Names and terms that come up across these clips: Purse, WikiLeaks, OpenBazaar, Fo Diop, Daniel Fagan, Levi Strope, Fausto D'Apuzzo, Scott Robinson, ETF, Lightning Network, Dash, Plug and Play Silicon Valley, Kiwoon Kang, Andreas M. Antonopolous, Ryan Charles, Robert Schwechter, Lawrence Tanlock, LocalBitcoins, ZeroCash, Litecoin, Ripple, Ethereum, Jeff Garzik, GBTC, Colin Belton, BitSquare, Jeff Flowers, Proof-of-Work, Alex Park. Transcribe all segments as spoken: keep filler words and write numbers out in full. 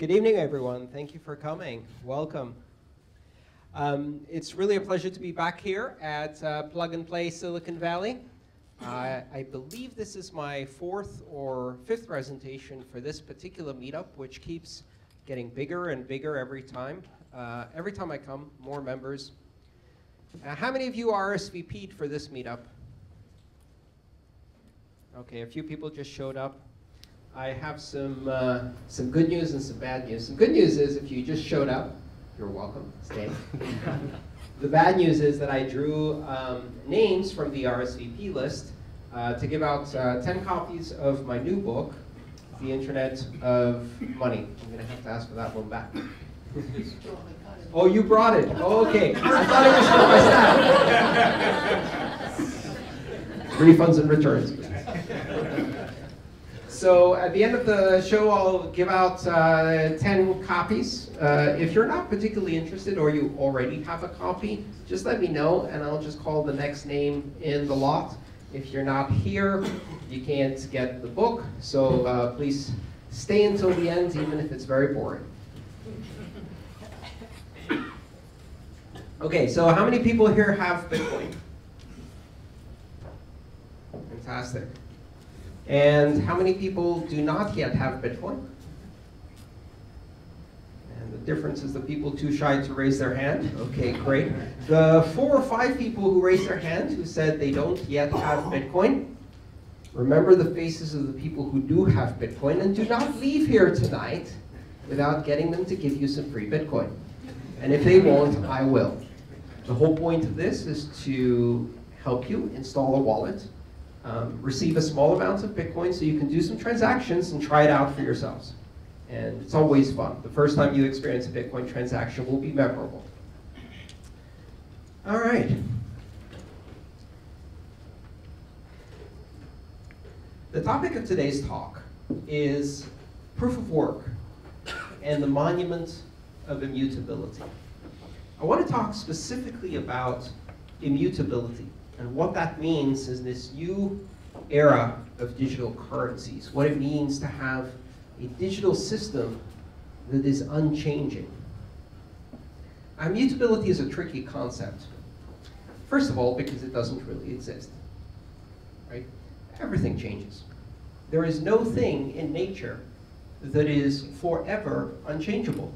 Good evening, everyone. Thank you for coming. Welcome. Um, it's really a pleasure to be back here at uh, Plug and Play Silicon Valley. Uh, I believe this is my fourth or fifth presentation for this particular meetup, which keeps getting bigger and bigger every time. Uh, every time I come, more members. Uh, how many of you R S V P'd for this meetup? Okay, a few people just showed up. I have some, uh, some good news and some bad news. Some good news is if you just showed up, you're welcome, stay. The bad news is that I drew um, names from the R S V P list uh, to give out uh, ten copies of my new book, The Internet of Money. I'm gonna have to ask for that one back. Oh, you brought it, oh, okay. I thought it was for my staff. Refunds and returns. So at the end of the show, I'll give out uh, ten copies. Uh, if you're not particularly interested or you already have a copy, just let me know and I'll just call the next name in the lot. If you're not here, you can't get the book. So uh, please stay until the end, even if it's very boring. Okay, so how many people here have Bitcoin? Fantastic. And how many people do not yet have Bitcoin? And the difference is the people too shy to raise their hand. Okay, great. The four or five people who raised their hand who said they don't yet have Bitcoin, remember the faces of the people who do have Bitcoin, and do not leave here tonight without getting them to give you some free Bitcoin. And if they won't, I will. The whole point of this is to help you install a wallet. Um, receive a small amount of Bitcoin so you can do some transactions and try it out for yourselves. And it's always fun. The first time you experience a Bitcoin transaction will be memorable. All right. The topic of today's talk is proof of work and the monument of immutability. I want to talk specifically about immutability. And what that means is this new era of digital currencies, what it means to have a digital system that is unchanging. Immutability is a tricky concept. First of all, because it doesn't really exist, right? Everything changes. There is no thing in nature that is forever unchangeable.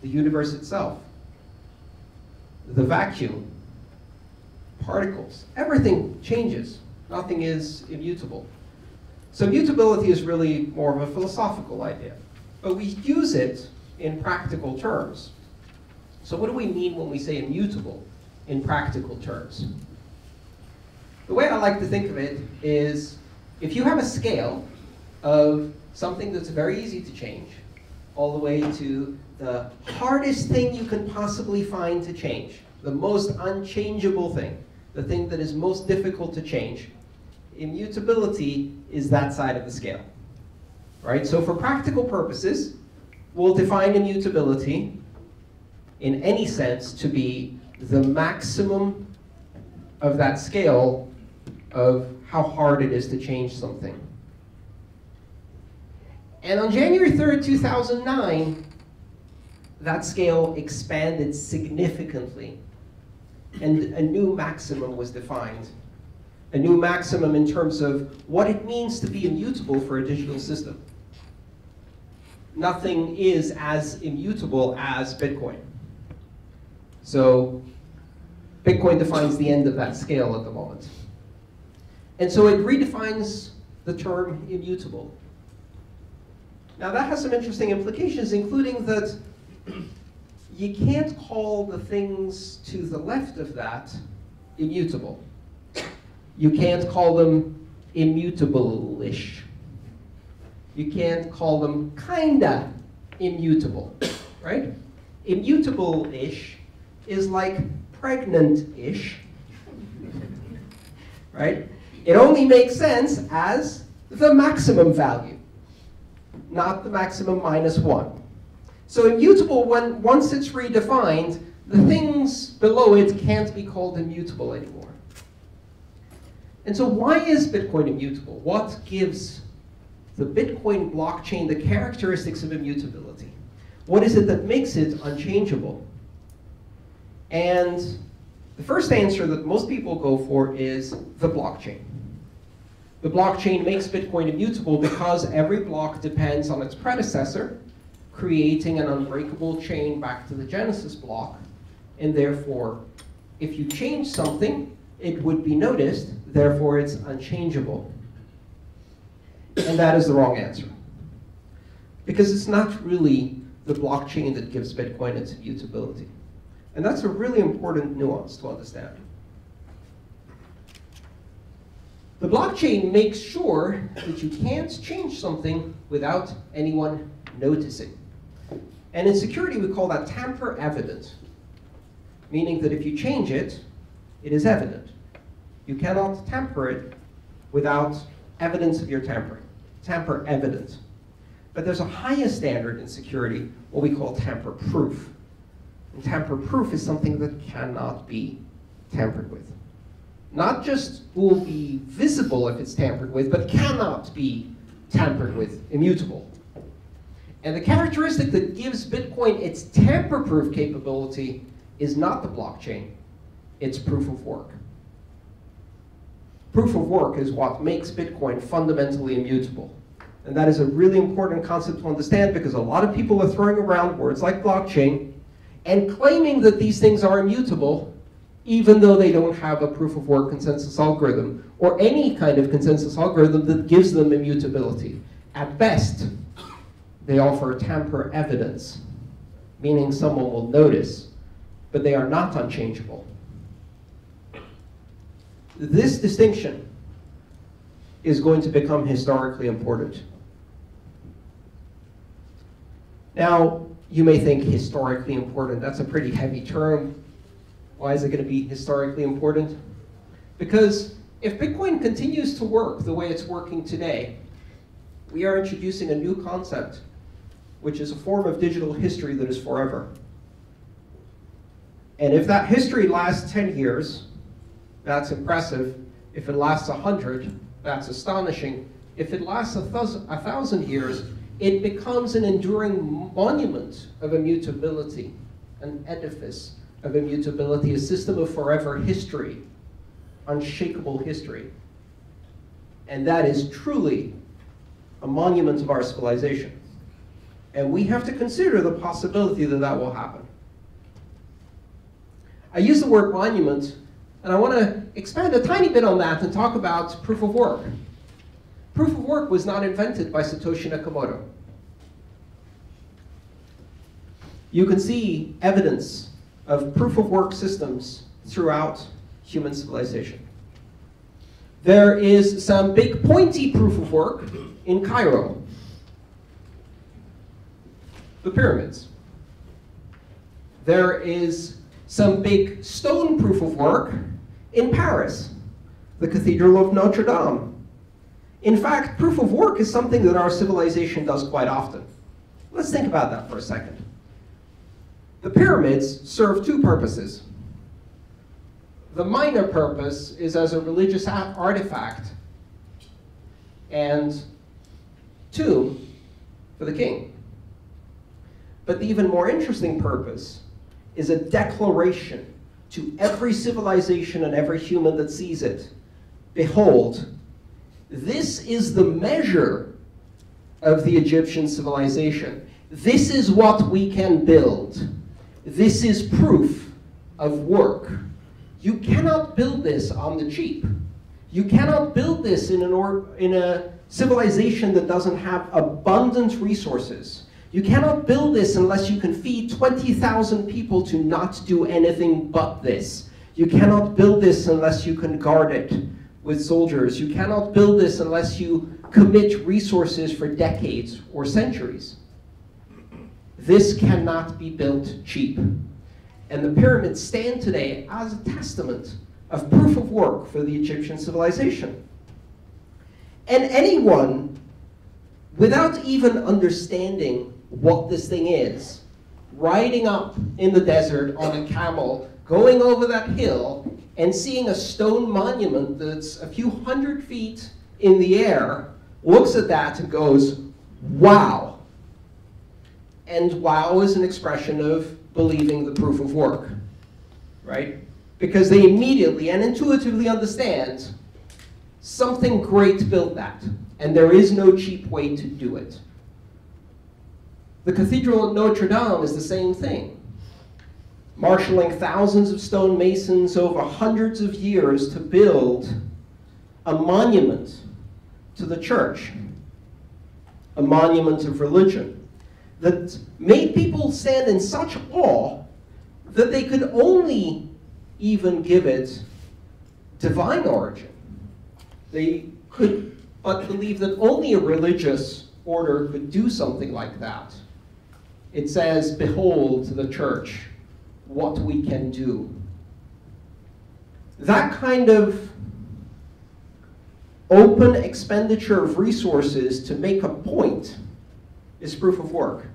The universe itself, the vacuum, particles. Everything changes. Nothing is immutable. So immutability is really more of a philosophical idea, but we use it in practical terms. So what do we mean when we say immutable in practical terms? The way I like to think of it is if you have a scale of something that's very easy to change all the way to the hardest thing you can possibly find to change, the most unchangeable thing, the thing that is most difficult to change. Immutability is that side of the scale, right? So for practical purposes, we'll define immutability in any sense to be the maximum of that scale of how hard it is to change something. And on January third, two thousand nine, that scale expanded significantly. And a new maximum was defined. A new maximum in terms of what it means to be immutable for a digital system. Nothing is as immutable as Bitcoin. So Bitcoin defines the end of that scale at the moment. And so it redefines the term immutable. Now that has some interesting implications, including that you can't call the things to the left of that immutable. You can't call them immutable-ish. You can't call them kinda immutable, right? Immutable-ish is like pregnant-ish, right? It only makes sense as the maximum value, not the maximum minus one. So immutable, when once it's redefined, the things below it can't be called immutable anymore. And so why is Bitcoin immutable? What gives the Bitcoin blockchain the characteristics of immutability. What is it that makes it unchangeable? And the first answer that most people go for is the blockchain. The blockchain makes Bitcoin immutable because every block depends on its predecessor, creating an unbreakable chain back to the genesis block. And therefore, if you change something, it would be noticed. Therefore, it's unchangeable. And that is the wrong answer, because it's not really the blockchain that gives Bitcoin its immutability. And that's a really important nuance to understand. The blockchain makes sure that you can't change something without anyone noticing. And in security, we call that tamper evident, meaning that if you change it, it is evident. You cannot tamper it without evidence of your tampering, tamper evident. But there's a higher standard in security, what we call tamper proof. And tamper proof is something that cannot be tampered with. Not just will be visible if it's tampered with, but cannot be tampered with, immutable. And the characteristic that gives Bitcoin its tamper-proof capability is not the blockchain, it's proof of work. Proof of work is what makes Bitcoin fundamentally immutable. And that is a really important concept to understand, because a lot of people are throwing around words like blockchain and claiming that these things are immutable, even though they don't have a proof of work consensus algorithm or any kind of consensus algorithm that gives them immutability. At best, they offer tamper evidence, meaning someone will notice, but they are not unchangeable. This distinction is going to become historically important. Now, you may think historically important, that's a pretty heavy term. Why is it going to be historically important? Because if Bitcoin continues to work the way it's working today, we are introducing a new concept, which is a form of digital history that is forever. And if that history lasts ten years, that's impressive. If it lasts one hundred, that's astonishing. If it lasts a thousand years, it becomes an enduring monument of immutability, an edifice of immutability, a system of forever history, unshakable history. And that is truly a monument of our civilization. And we have to consider the possibility that that will happen. I use the word monument, and I want to expand a tiny bit on that and talk about proof of work. Proof of work was not invented by Satoshi Nakamoto. You can see evidence of proof of work systems throughout human civilization. There is some big pointy proof of work in Cairo, the pyramids. There is some big stone proof of work in Paris, the Cathedral of Notre Dame. In fact, proof of work is something that our civilization does quite often. Let's think about that for a second. The pyramids serve two purposes. The minor purpose is as a religious artifact and tomb for the king. But the even more interesting purpose is a declaration to every civilization and every human that sees it. Behold, this is the measure of the Egyptian civilization. This is what we can build. This is proof of work. You cannot build this on the cheap. You cannot build this in an or in a civilization that doesn't have abundant resources. You cannot build this unless you can feed twenty thousand people to not do anything but this. You cannot build this unless you can guard it with soldiers. You cannot build this unless you commit resources for decades or centuries. This cannot be built cheap. And the pyramids stand today as a testament of proof of work for the Egyptian civilization. And anyone, without even understanding what this thing is, riding up in the desert on a camel, going over that hill, and seeing a stone monument that's a few hundred feet in the air looks at that and goes, wow. And wow is an expression of believing the proof of work, right? Because they immediately and intuitively understand something great built that, and there is no cheap way to do it. The Cathedral at Notre Dame is the same thing, marshaling thousands of stonemasons over hundreds of years to build a monument to the church, a monument of religion, that made people stand in such awe that they could only even give it divine origin. They could but believe that only a religious order could do something like that. It says, behold the church, what we can do. That kind of open expenditure of resources to make a point is proof of work.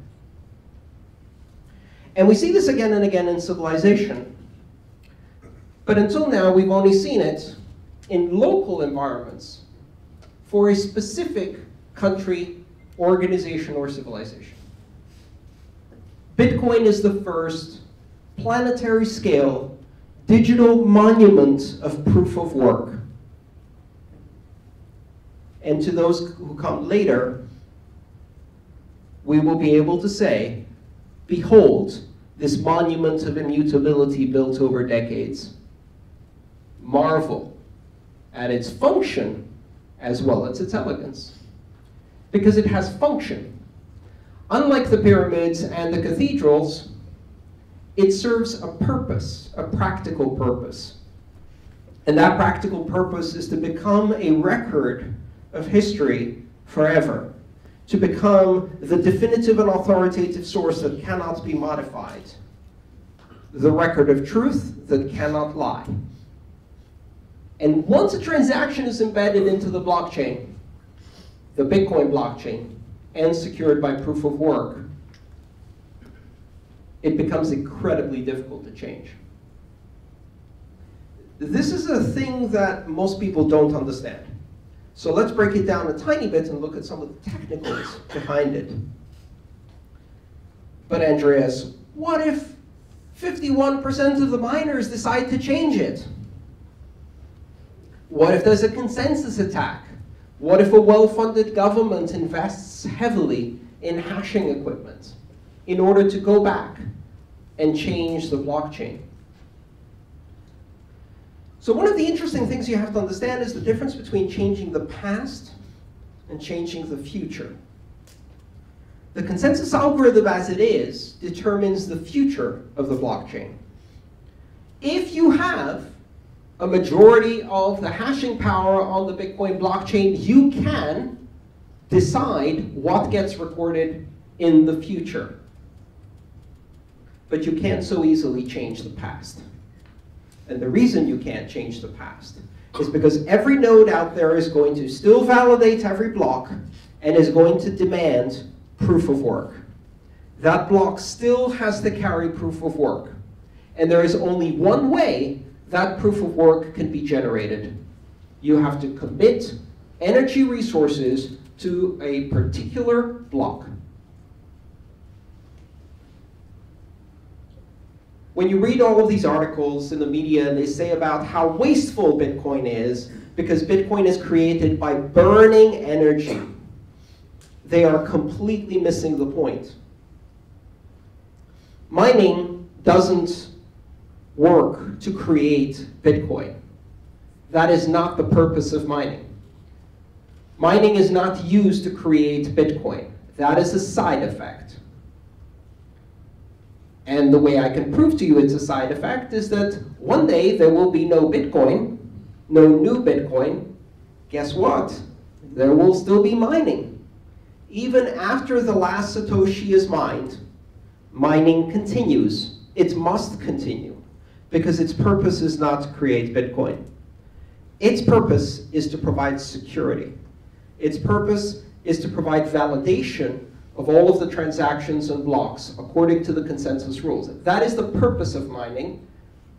And we see this again and again in civilization. But until now, we've only seen it in local environments for a specific country, organization, or civilization. Bitcoin is the first planetary scale digital monument of proof of work. And to those who come later, we will be able to say, behold, this monument of immutability built over decades. Marvel at its function as well as its elegance. Because it has function. Unlike the pyramids and the cathedrals, it serves a purpose, a practical purpose. And that practical purpose is to become a record of history forever, to become the definitive and authoritative source that cannot be modified, the record of truth that cannot lie. And once a transaction is embedded into the blockchain, the Bitcoin blockchain, and secured by proof of work, it becomes incredibly difficult to change. This is a thing that most people don't understand. So let's break it down a tiny bit and look at some of the technicals behind it. But Andreas, what if fifty-one percent of the miners decide to change it? What if there's a consensus attack? What if a well-funded government invests heavily in hashing equipment in order to go back and change the blockchain? So one of the interesting things you have to understand is the difference between changing the past and changing the future. The consensus algorithm as it is determines the future of the blockchain. If you have a majority of the hashing power on the Bitcoin blockchain, you can decide what gets recorded in the future. But you can't so easily change the past. And the reason you can't change the past is because every node out there is going to still validate every block and is going to demand proof of work. That block still has to carry proof of work. And there is only one way that proof of work can be generated. You have to commit energy resources to a particular block. When you read all of these articles in the media, they say about how wasteful Bitcoin is because Bitcoin is created by burning energy. They are completely missing the point. Mining doesn't work to create Bitcoin. That is not the purpose of mining. Mining is not used to create Bitcoin. That is a side effect. And the way I can prove to you it's a side effect is that one day there will be no Bitcoin, no new Bitcoin. Guess what? There will still be mining. Even after the last Satoshi is mined, mining continues. It must continue because its purpose is not to create Bitcoin. Its purpose is to provide security. Its purpose is to provide validation of all of the transactions and blocks according to the consensus rules. That is the purpose of mining,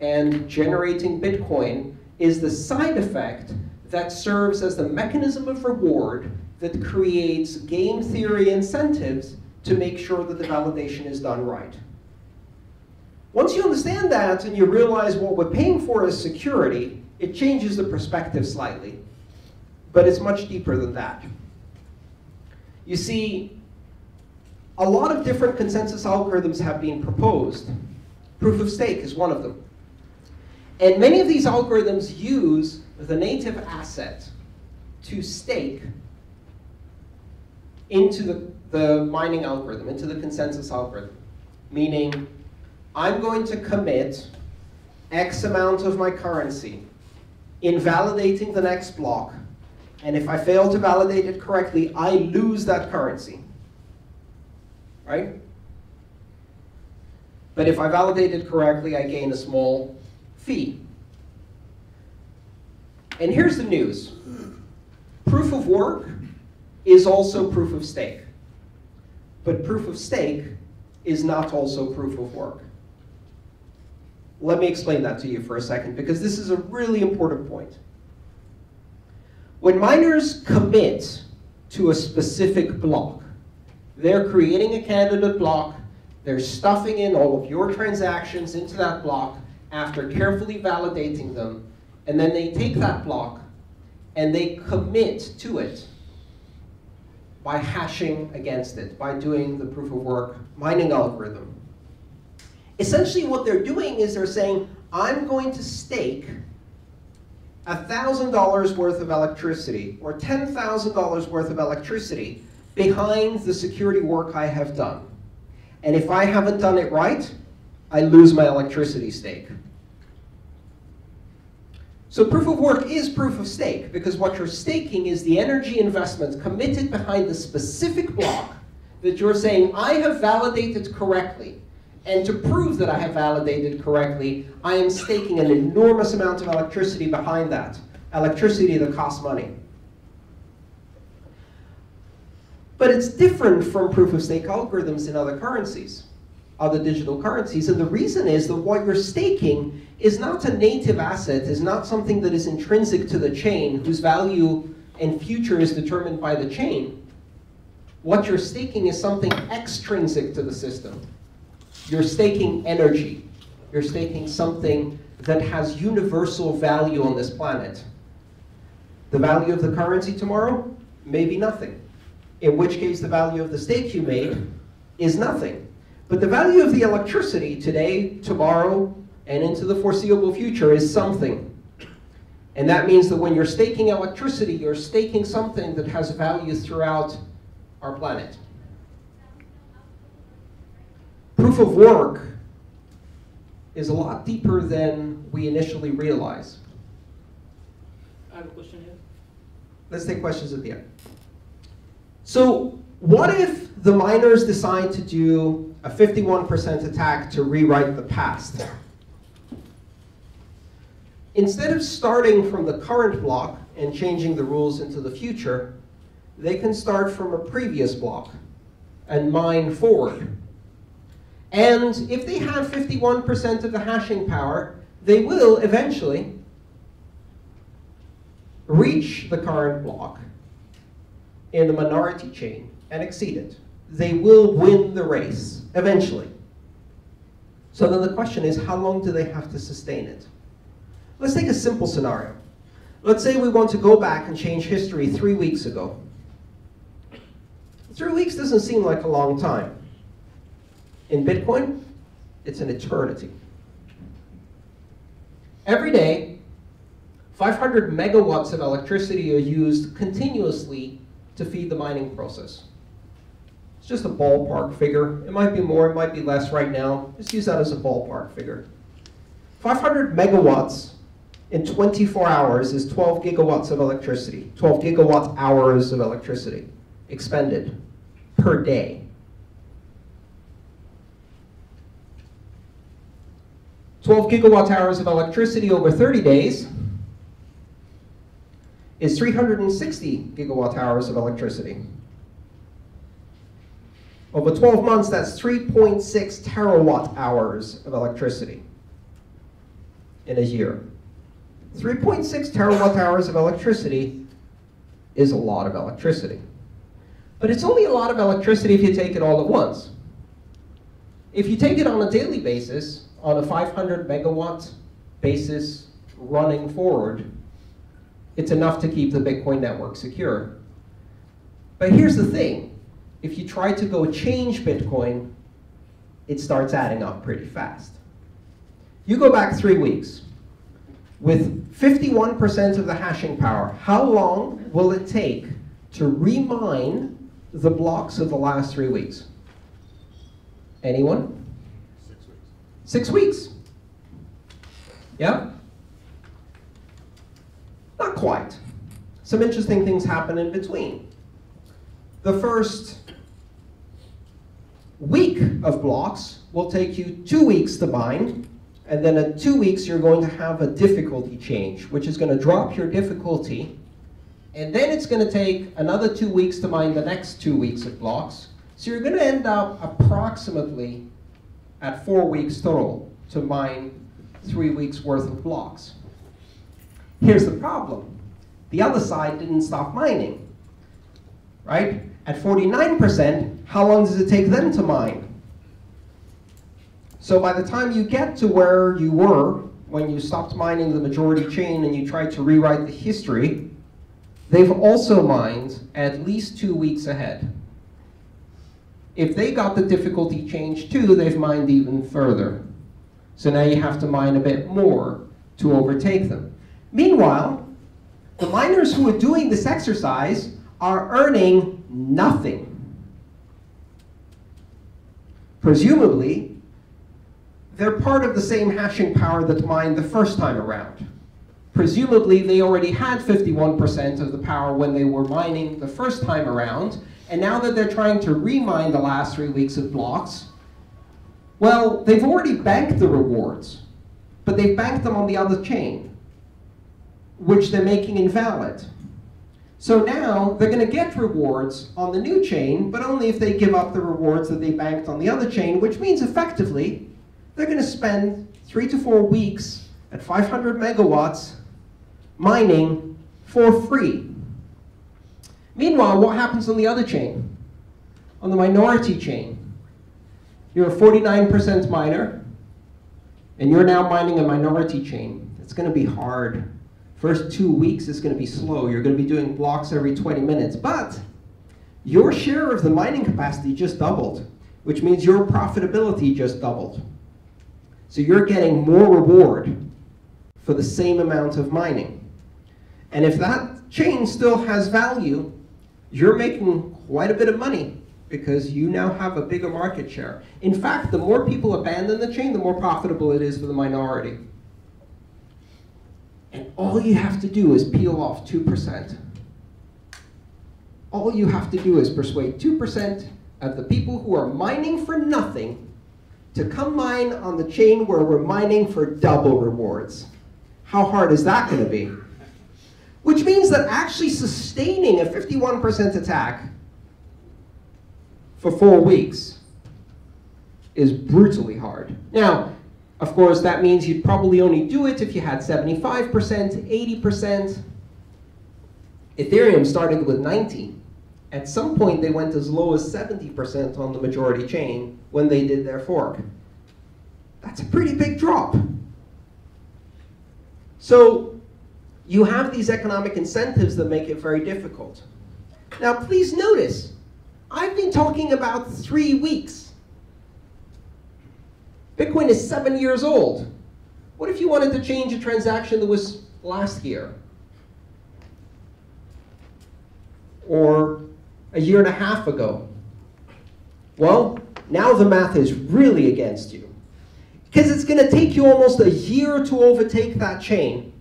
and generating Bitcoin is the side effect that serves as the mechanism of reward that creates game theory incentives to make sure that the validation is done right. Once you understand that and you realize what we're paying for is security, it changes the perspective slightly. But it's much deeper than that. You see, a lot of different consensus algorithms have been proposed. Proof of stake is one of them. And many of these algorithms use the native asset to stake into the, the mining algorithm, into the consensus algorithm. Meaning, I'm going to commit X amount of my currency, invalidating the next block. And if I fail to validate it correctly, I lose that currency. Right? But if I validate it correctly, I gain a small fee. And here's the news. Proof of work is also proof of stake. But proof of stake is not also proof of work. Let me explain that to you for a second, because this is a really important point. When miners commit to a specific block, they're creating a candidate block, they're stuffing in all of your transactions into that block after carefully validating them, and then they take that block and they commit to it by hashing against it, by doing the proof of work mining algorithm. Essentially what they're doing is they're saying, I'm going to stake one thousand dollars worth of electricity, or ten thousand dollars worth of electricity, behind the security work I have done. And if I haven't done it right, I lose my electricity stake. So proof of work is proof of stake, because what you're staking is the energy investment committed behind the specific block that you're saying, I have validated correctly. And to prove that I have validated correctly, I am staking an enormous amount of electricity behind that. Electricity that costs money. But it's different from proof-of-stake algorithms in other currencies, other digital currencies. And the reason is that what you're staking is not a native asset, is not something that is intrinsic to the chain, whose value and future is determined by the chain. What you're staking is something extrinsic to the system. You're staking energy. You're staking something that has universal value on this planet. The value of the currency tomorrow may be nothing, in which case the value of the stake you made is nothing. But the value of the electricity today, tomorrow, and into the foreseeable future is something. And that means that when you're staking electricity, you're staking something that has value throughout our planet. Proof of work is a lot deeper than we initially realize. I have a question here. Let's take questions at the end. So what if the miners decide to do a fifty-one percent attack to rewrite the past? Instead of starting from the current block and changing the rules into the future, they can start from a previous block and mine forward. And if they have fifty-one percent of the hashing power, they will eventually reach the current block in the minority chain and exceed it. They will win the race, eventually. So then the question is, how long do they have to sustain it? Let's take a simple scenario. Let's say we want to go back and change history three weeks ago. Three weeks doesn't seem like a long time. In Bitcoin, it's an eternity. Every day, five hundred megawatts of electricity are used continuously to feed the mining process. It's just a ballpark figure. It might be more, it might be less right now. Just use that as a ballpark figure. five hundred megawatts in twenty-four hours is twelve gigawatts of electricity, twelve gigawatt hours of electricity expended per day. twelve gigawatt hours of electricity over thirty days is three hundred sixty gigawatt hours of electricity. Over twelve months, that's three point six terawatt hours of electricity in a year. three point six terawatt hours of electricity is a lot of electricity. But it's only a lot of electricity if you take it all at once. If you take it on a daily basis, on a five hundred megawatt basis running forward, it's enough to keep the Bitcoin network secure. But here's the thing. If you try to go change Bitcoin, it starts adding up pretty fast. You go back three weeks. With fifty-one percent of the hashing power, how long will it take to remine the blocks of the last three weeks? Anyone? Six weeks. Six weeks. Yeah? Not quite. Some interesting things happen in between. The first week of blocks will take you two weeks to bind, and then at two weeks you're going to have a difficulty change, which is going to drop your difficulty, and then it's going to take another two weeks to mine the next two weeks of blocks. So you're going to end up approximately at four weeks total to mine three weeks worth of blocks. Here's the problem. The other side didn't stop mining, right? At forty-nine percent, how long does it take them to mine? So by the time you get to where you were when you stopped mining the majority chain and you tried to rewrite the history, they've also mined at least two weeks ahead. If they got the difficulty change too, they've mined even further. So now you have to mine a bit more to overtake them. Meanwhile, the miners who are doing this exercise are earning nothing. Presumably, they're part of the same hashing power that mined the first time around. Presumably, they already had fifty-one percent of the power when they were mining the first time around, and now that they're trying to remine the last three weeks of blocks, well, they've already banked the rewards, but they've banked them on the other chain, which they're making invalid. So now they're going to get rewards on the new chain, but only if they give up the rewards that they banked on the other chain, which means effectively they're going to spend three to four weeks at five hundred megawatts mining for free. Meanwhile, what happens on the other chain? On the minority chain, you're a forty-nine percent miner, and you're now mining a minority chain. It's going to be hard. First two weeks is going to be slow. You're going to be doing blocks every twenty minutes. But your share of the mining capacity just doubled, which means your profitability just doubled. So you're getting more reward for the same amount of mining. And if that chain still has value, you're making quite a bit of money because you now have a bigger market share. In fact, the more people abandon the chain, the more profitable it is for the minority. And all you have to do is peel off two percent. All you have to do is persuade two percent of the people who are mining for nothing to come mine on the chain where we're mining for double rewards. How hard is that going to be? Which means that actually sustaining a fifty-one percent attack for four weeks is brutally hard. Now, of course, that means you'd probably only do it if you had seventy-five percent, eighty percent. Ethereum started with ninety. At some point, they went as low as seventy percent on the majority chain when they did their fork. That's a pretty big drop. So you have these economic incentives that make it very difficult. Now, please notice, I've been talking about three weeks. Bitcoin is seven years old. What if you wanted to change a transaction that was last year? Or a year and a half ago? Well, now the math is really against you. Because it's going to take you almost a year to overtake that chain,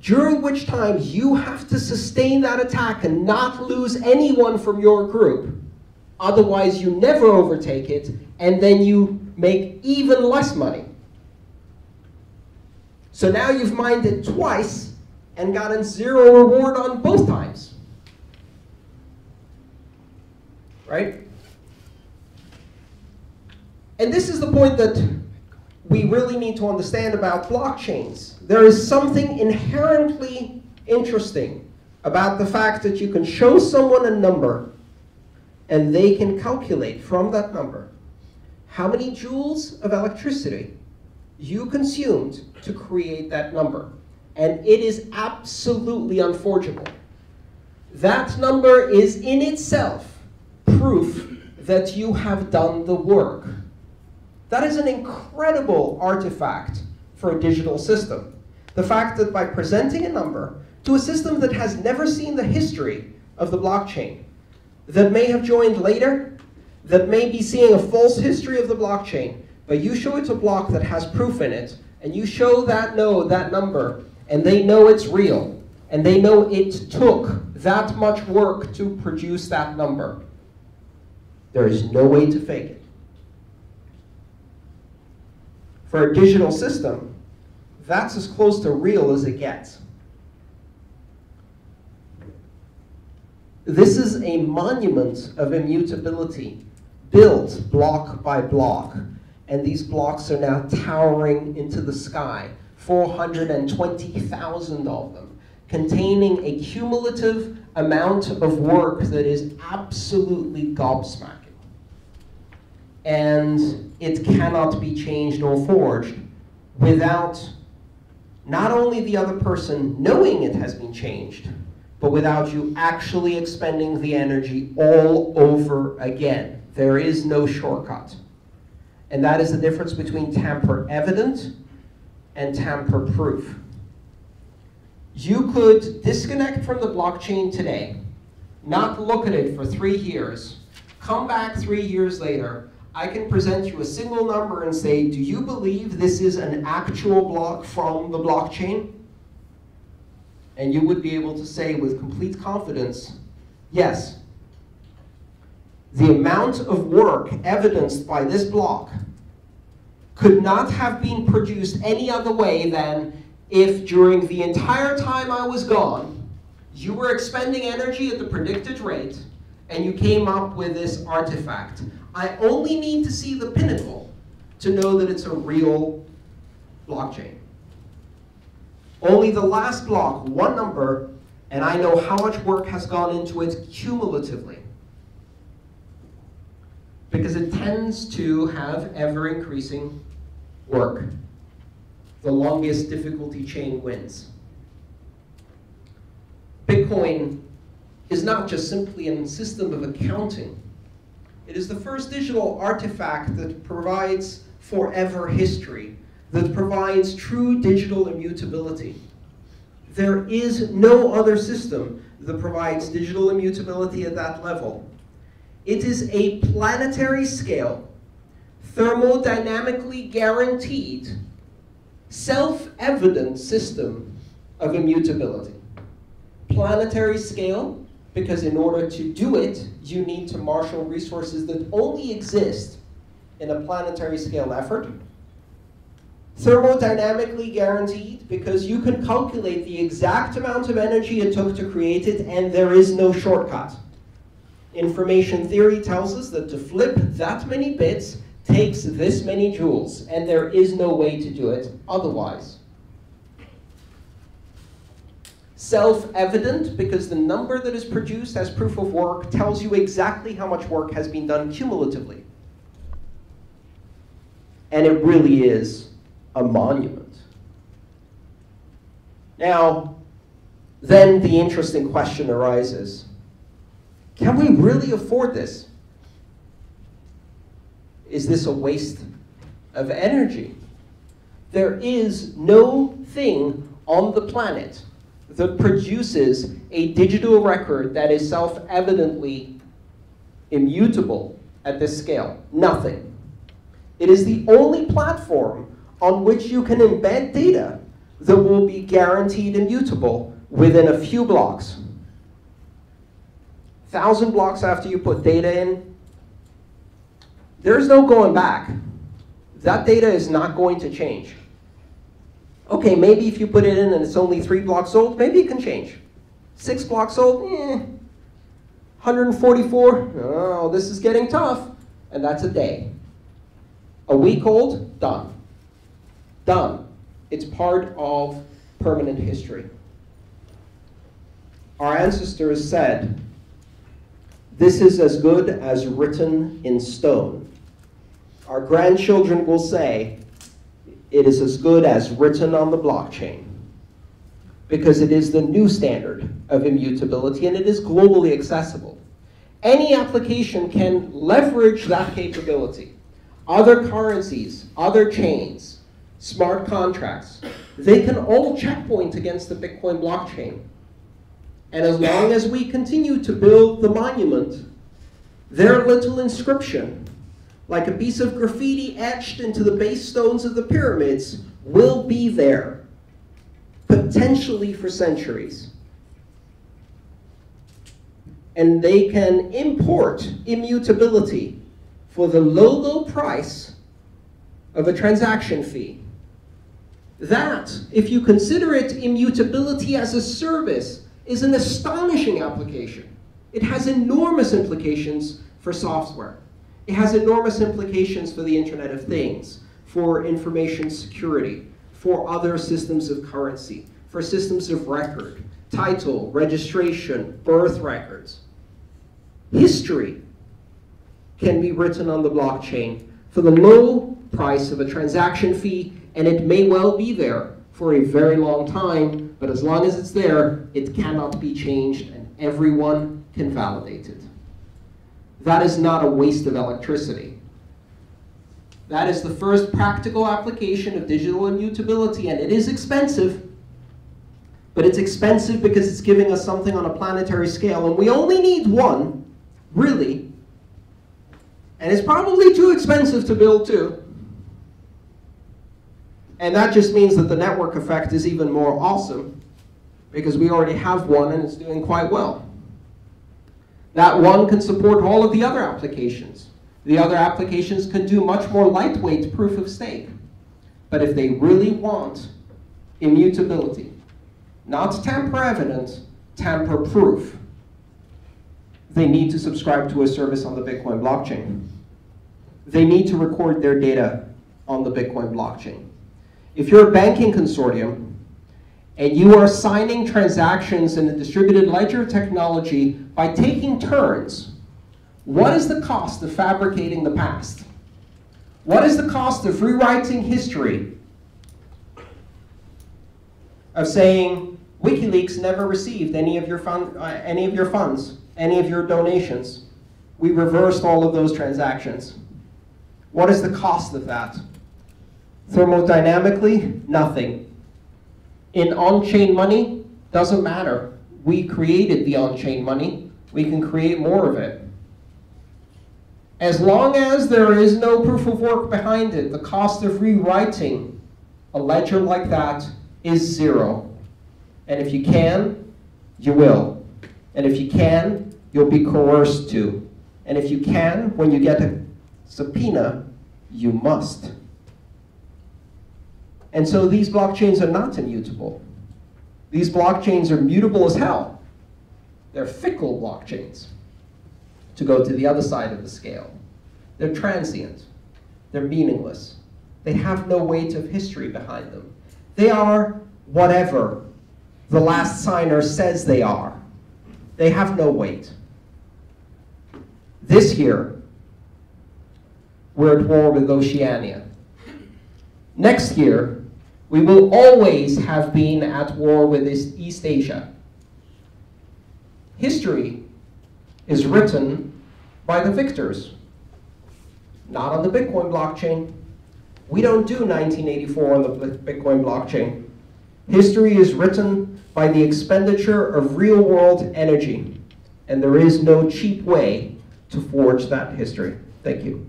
during which time you have to sustain that attack and not lose anyone from your group. Otherwise, you never overtake it, and then you make even less money. So now you've mined it twice and gotten zero reward on both times. Right? And this is the point that we really need to understand about blockchains. There is something inherently interesting about the fact that you can show someone a number and they can calculate from that number how many joules of electricity you consumed to create that number. And it is absolutely unforgeable. That number is in itself proof that you have done the work. That is an incredible artifact for a digital system. The fact that by presenting a number to a system that has never seen the history of the blockchain, that may have joined later, that may be seeing a false history of the blockchain, but you show it a block that has proof in it, and you show that node, that number, and they know it's real, and they know it took that much work to produce that number. There is no way to fake it. For a digital system, that's as close to real as it gets. This is a monument of immutability, built block by block. And these blocks are now towering into the sky, four hundred twenty thousand of them, containing a cumulative amount of work that is absolutely gobsmacking. And it cannot be changed or forged without not only the other person knowing it has been changed, but without you actually expending the energy all over again. There is no shortcut. And that is the difference between tamper-evident and tamper-proof. You could disconnect from the blockchain today, not look at it for three years, come back three years later, I can present you a single number and say, do you believe this is an actual block from the blockchain? And you would be able to say with complete confidence, yes. The amount of work evidenced by this block could not have been produced any other way than if during the entire time I was gone, you were expending energy at the predicted rate, and you came up with this artifact. I only need to see the pinnacle to know that it's a real blockchain. Only the last block, one number, and I know how much work has gone into it cumulatively. Because it tends to have ever-increasing work. The longest difficulty chain wins. Bitcoin is not just simply a system of accounting. It is the first digital artifact that provides forever history, that provides true digital immutability. There is no other system that provides digital immutability at that level. It is a planetary scale, thermodynamically guaranteed, self-evident system of immutability. Planetary scale, because in order to do it, you need to marshal resources that only exist in a planetary scale effort. Thermodynamically guaranteed, because you can calculate the exact amount of energy it took to create it, and there is no shortcut. Information theory tells us that to flip that many bits takes this many joules, and there is no way to do it otherwise. Self-evident, because the number that is produced as proof of work tells you exactly how much work has been done cumulatively. And it really is a monument. Now, then the interesting question arises. Can we really afford this? Is this a waste of energy? There is no thing on the planet that produces a digital record that is self-evidently immutable at this scale. Nothing. It is the only platform on which you can embed data that will be guaranteed immutable within a few blocks. Thousand blocks after you put data in, there's no going back. That data is not going to change. Okay, maybe if you put it in and it's only three blocks old, maybe it can change. Six blocks old, eh. one hundred forty-four, oh, this is getting tough. And that's a day. A week old, done. Done. It's part of permanent history. Our ancestors said, This is as good as written in stone. Our grandchildren will say, it is as good as written on the blockchain, because it is the new standard of immutability and it is globally accessible. Any application can leverage that capability. Other currencies, other chains, smart contracts, they can all checkpoint against the Bitcoin blockchain. And as long as we continue to build the monument, their little inscription, like a piece of graffiti etched into the base stones of the pyramids, will be there, potentially for centuries. And they can import immutability for the low, low price of a transaction fee. That, if you consider it immutability as a service, is an astonishing application. It has enormous implications for software. It has enormous implications for the Internet of Things, for information security, for other systems of currency, for systems of record, title, registration, birth records. History can be written on the blockchain for the low price of a transaction fee, and it may well be there for a very long time, but as long as it's there, it cannot be changed and everyone can validate it. That is not a waste of electricity. That is the first practical application of digital immutability, and it is expensive. But it's expensive because it's giving us something on a planetary scale, and we only need one, really. And it's probably too expensive to build too. And that just means that the network effect is even more awesome, because we already have one and it's doing quite well. That one can support all of the other applications. The other applications can do much more lightweight proof of stake. But if they really want immutability, not tamper evident, tamper proof, they need to subscribe to a service on the Bitcoin blockchain. They need to record their data on the Bitcoin blockchain. If you're a banking consortium and you are signing transactions in the distributed ledger technology by taking turns, what is the cost of fabricating the past? What is the cost of rewriting history? Of saying, WikiLeaks never received any of your fund, uh, any of your funds, any of your donations. We reversed all of those transactions. What is the cost of that? Thermodynamically, nothing. In on-chain money, doesn't matter. We created the on-chain money. We can create more of it. As long as there is no proof of work behind it, the cost of rewriting a ledger like that is zero. And if you can, you will. And if you can, you'll be coerced to. And if you can, when you get a subpoena, you must. And so these blockchains are not immutable. These blockchains are mutable as hell. They're fickle blockchains, to go to the other side of the scale. They're transient. They're meaningless. They have no weight of history behind them. They are whatever the last signer says they are. They have no weight. This year, we're at war with Oceania. Next year, we will always have been at war with East Asia. History is written by the victors, not on the Bitcoin blockchain. We don't do nineteen eighty-four on the Bitcoin blockchain. History is written by the expenditure of real-world energy, and there is no cheap way to forge that history. Thank you.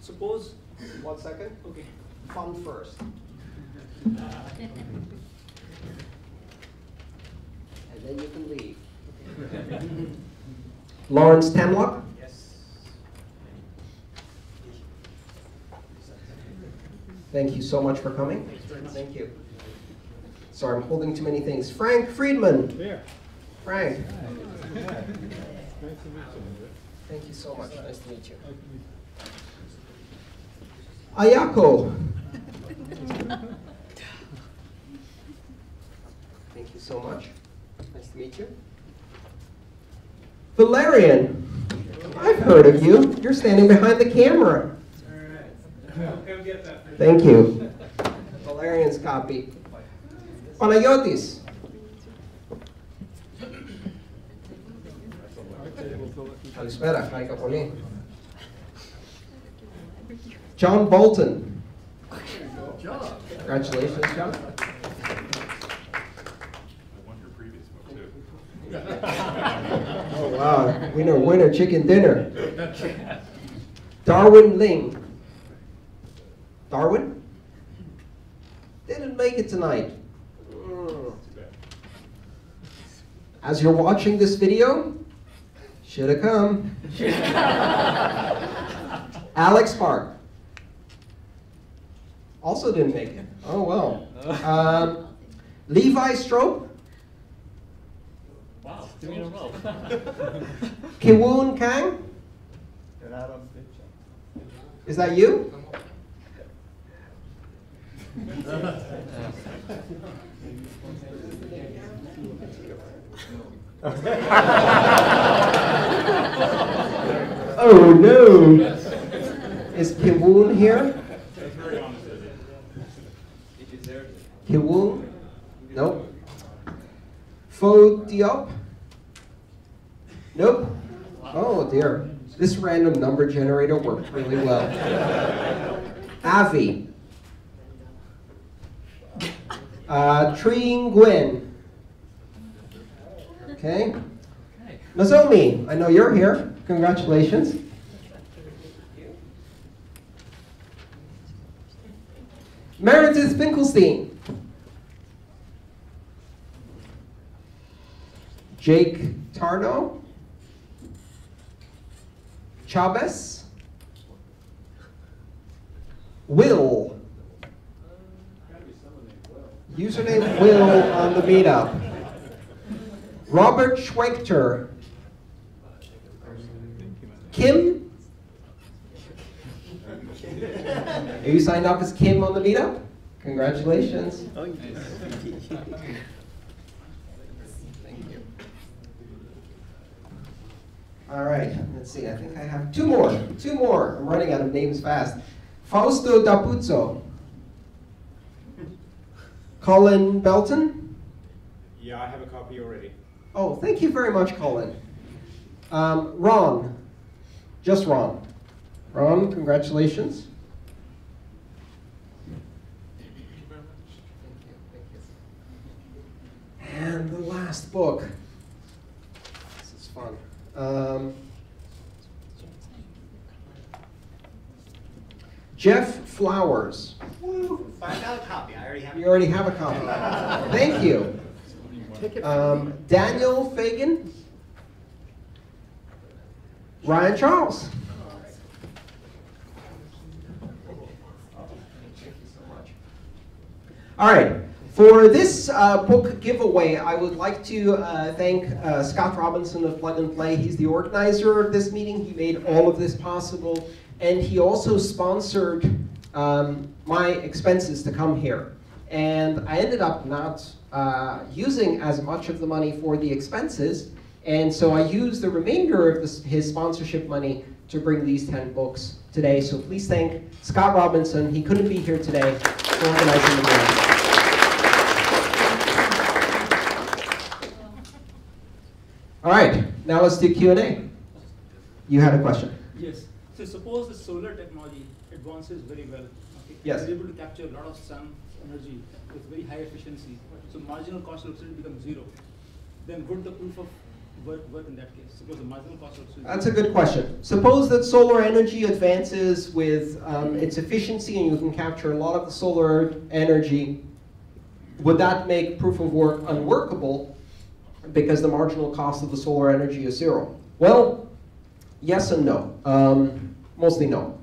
Suppose, one second, okay, fun first. Then you can leave. Lawrence Tanlock? Yes. Thank you so much for coming. Thanks very much. Thank you. Sorry, I'm holding too many things. Frank Friedman. There. Frank. Nice to meet you. Thank you so much. Nice to meet you. Ayako. Thank you so much. Nice to meet you. Valerian, I've heard of you. You're standing behind the camera. All right. Go get that. Thank you. Valerian's copy. Panayotis. John Bolton. Congratulations, John. I won your previous book too. Oh wow, winner, winner, chicken dinner. Darwin Ling. Darwin? Didn't make it tonight. As you're watching this video, should have come. Alex Park. Also didn't make it. Oh well. Um, Levi Strope. Wow, three in a row. Kiwoon Kang. Is that you? Oh no! Is Kiwoon here? Kiwoon? Nope. Fo Diop? Nope. Oh dear. This random number generator worked really well. Avi. Uh, Trinh Nguyen. Okay. Nozomi, I know you're here. Congratulations. Meredith Finkelstein. Jake Tarno. Chavez. Will. Username Will on the meetup. Robert Schwechter. Kim. Are you signed up as Kim on the meetup? Congratulations. Thank you. All right, let's see. I think I have two more. Two more. I'm running out of names fast. Fausto D'Apuzzo. Colin Belton? Yeah, I have a copy already. Oh, thank you very much, Colin. Um, Ron. Just Ron. Ron, congratulations. Thank you very much. Thank you, thank you. And the last book. This is fun. Um, Jeff Flowers. Woo. Find out a copy. I already have. You already have a copy. Thank you. Um, Daniel Fagan. Ryan Charles. All right. For this uh, book giveaway, I would like to uh, thank uh, Scott Robinson of Plug and Play. He's the organizer of this meeting. He made all of this possible. And he also sponsored um, my expenses to come here. And I ended up not uh, using as much of the money for the expenses. And so I used the remainder of this, his sponsorship money to bring these ten books today. So please thank Scott Robinson. He couldn't be here today for organizing the meeting. All right, now let's do Q and A. You had a question. Yes. So suppose the solar technology advances very well. Okay. Yes. We're able to capture a lot of sun energy with very high efficiency. So marginal cost of electricity becomes zero. Then would the proof of work work in that case? Suppose the marginal cost of electricity. That's a good question. Suppose that solar energy advances with um, its efficiency, and you can capture a lot of the solar energy. Would that make proof of work unworkable because the marginal cost of the solar energy is zero? Well, yes and no. Um, Mostly no.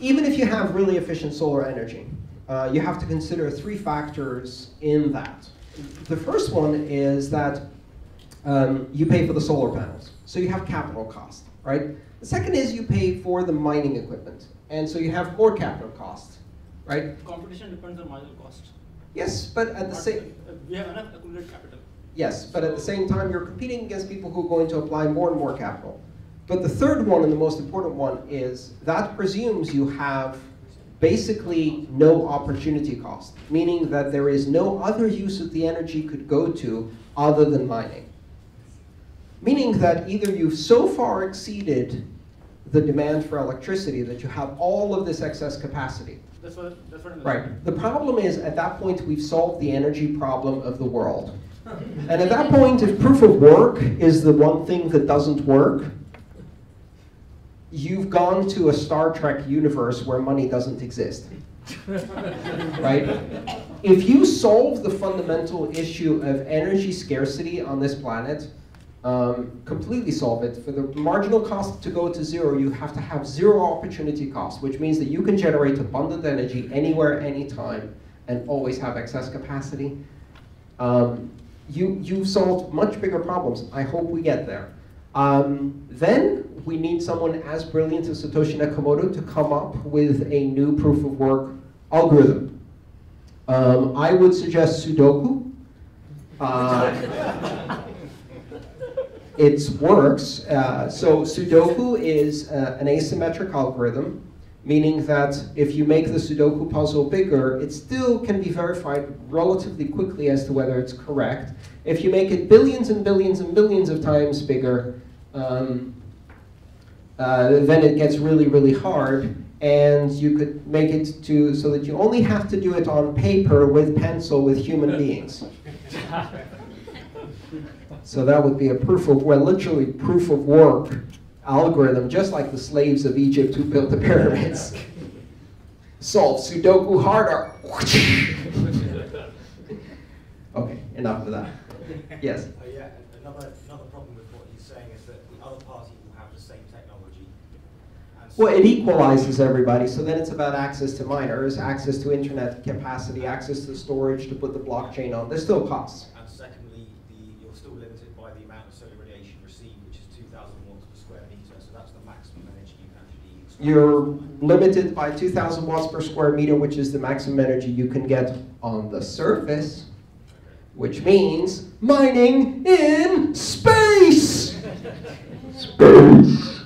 Even if you have really efficient solar energy, uh, you have to consider three factors in that. The first one is that um, you pay for the solar panels, so you have capital cost, right? The second is you pay for the mining equipment, and so you have more capital costs, right? Competition depends on marginal cost. Yes, but at the same... We have enough accumulated capital. Yes, but at the same time, you're competing against people who are going to apply more and more capital. But the third one, and the most important one, is that presumes you have basically no opportunity cost, meaning that there is no other use that the energy could go to other than mining. Meaning that either you've so far exceeded the demand for electricity that you have all of this excess capacity. That's what, that's what right. The problem is, at that point, we've solved the energy problem of the world. And at that point, if proof of work is the one thing that doesn't work, you've gone to a Star Trek universe where money doesn't exist. Right? If you solve the fundamental issue of energy scarcity on this planet, um, completely solve it, for the marginal cost to go to zero, you have to have zero opportunity cost, which means that you can generate abundant energy anywhere, anytime, and always have excess capacity. Um, you, you've solved much bigger problems. I hope we get there. Um, then we need someone as brilliant as Satoshi Nakamoto to come up with a new proof of work algorithm. Um, I would suggest Sudoku. Uh, it works. Uh, so Sudoku is uh, an asymmetric algorithm, meaning that if you make the Sudoku puzzle bigger, it still can be verified relatively quickly as to whether it's correct. If you make it billions and billions and billions of times bigger, um, uh, then it gets really, really hard. And you could make it to so that you only have to do it on paper with pencil with human beings. So that would be a proof of, well, literally proof of work algorithm, just like the slaves of Egypt who built the pyramids. Solve Sudoku harder. Okay, enough of that. Yes? Uh, yeah, another, another problem with what he's saying is that the other party will have the same technology. And so well, it equalizes everybody, so then it's about access to miners, access to internet capacity, access to storage to put the blockchain on. There's still costs. And secondly, the, you're still limited by the amount of solar radiation received, which is two thousand watts per square meter, so that's the maximum energy you can actually use. You're limited by two thousand watts per square meter, which is the maximum energy you can get on the surface. Which means mining in space! Space!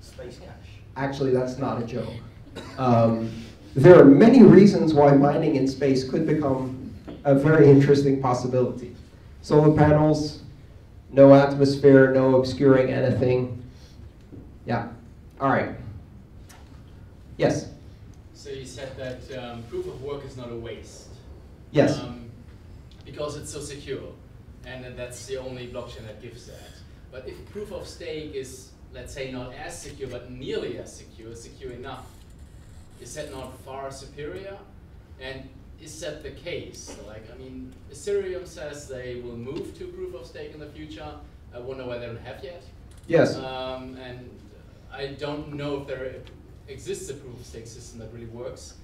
Space cash. Actually, that's not a joke. Um, there are many reasons why mining in space could become a very interesting possibility. Solar panels, no atmosphere, no obscuring anything. Yeah. All right. Yes? So you said that um, proof of work is not a waste. Yes. Um, Because it's so secure, and that's the only blockchain that gives that. But if proof of stake is, let's say, not as secure, but nearly as secure, secure enough, is that not far superior? And is that the case? Like, I mean, Ethereum says they will move to proof of stake in the future. I wonder why they don't have yet. Yes. Um, and I don't know if there exists a proof of stake system that really works.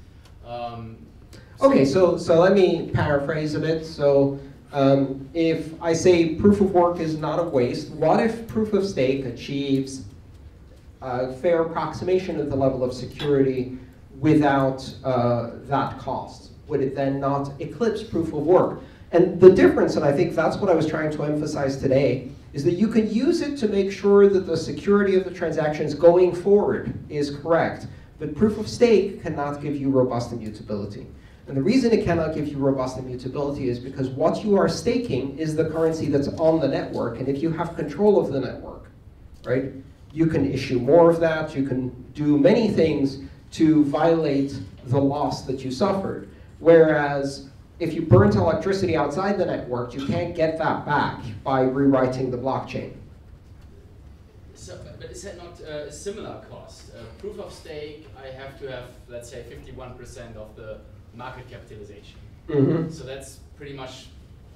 Um, Okay, so, so let me paraphrase a bit. So um, if I say proof of work is not a waste, what if proof of stake achieves a fair approximation of the level of security without uh, that cost? Would it then not eclipse proof of work? And the difference, and I think that's what I was trying to emphasize today, is that you can use it to make sure that the security of the transactions going forward is correct. But proof of stake cannot give you robust immutability. And the reason it cannot give you robust immutability is because what you are staking is the currency that's on the network. And if you have control of the network, right, you can issue more of that. You can do many things to violate the loss that you suffered. Whereas if you burnt electricity outside the network, you can't get that back by rewriting the blockchain. So, but is that not uh, a similar cost? Uh, proof of stake, I have to have, let's say, fifty-one percent of the market capitalization. Mm-hmm. So that's pretty much,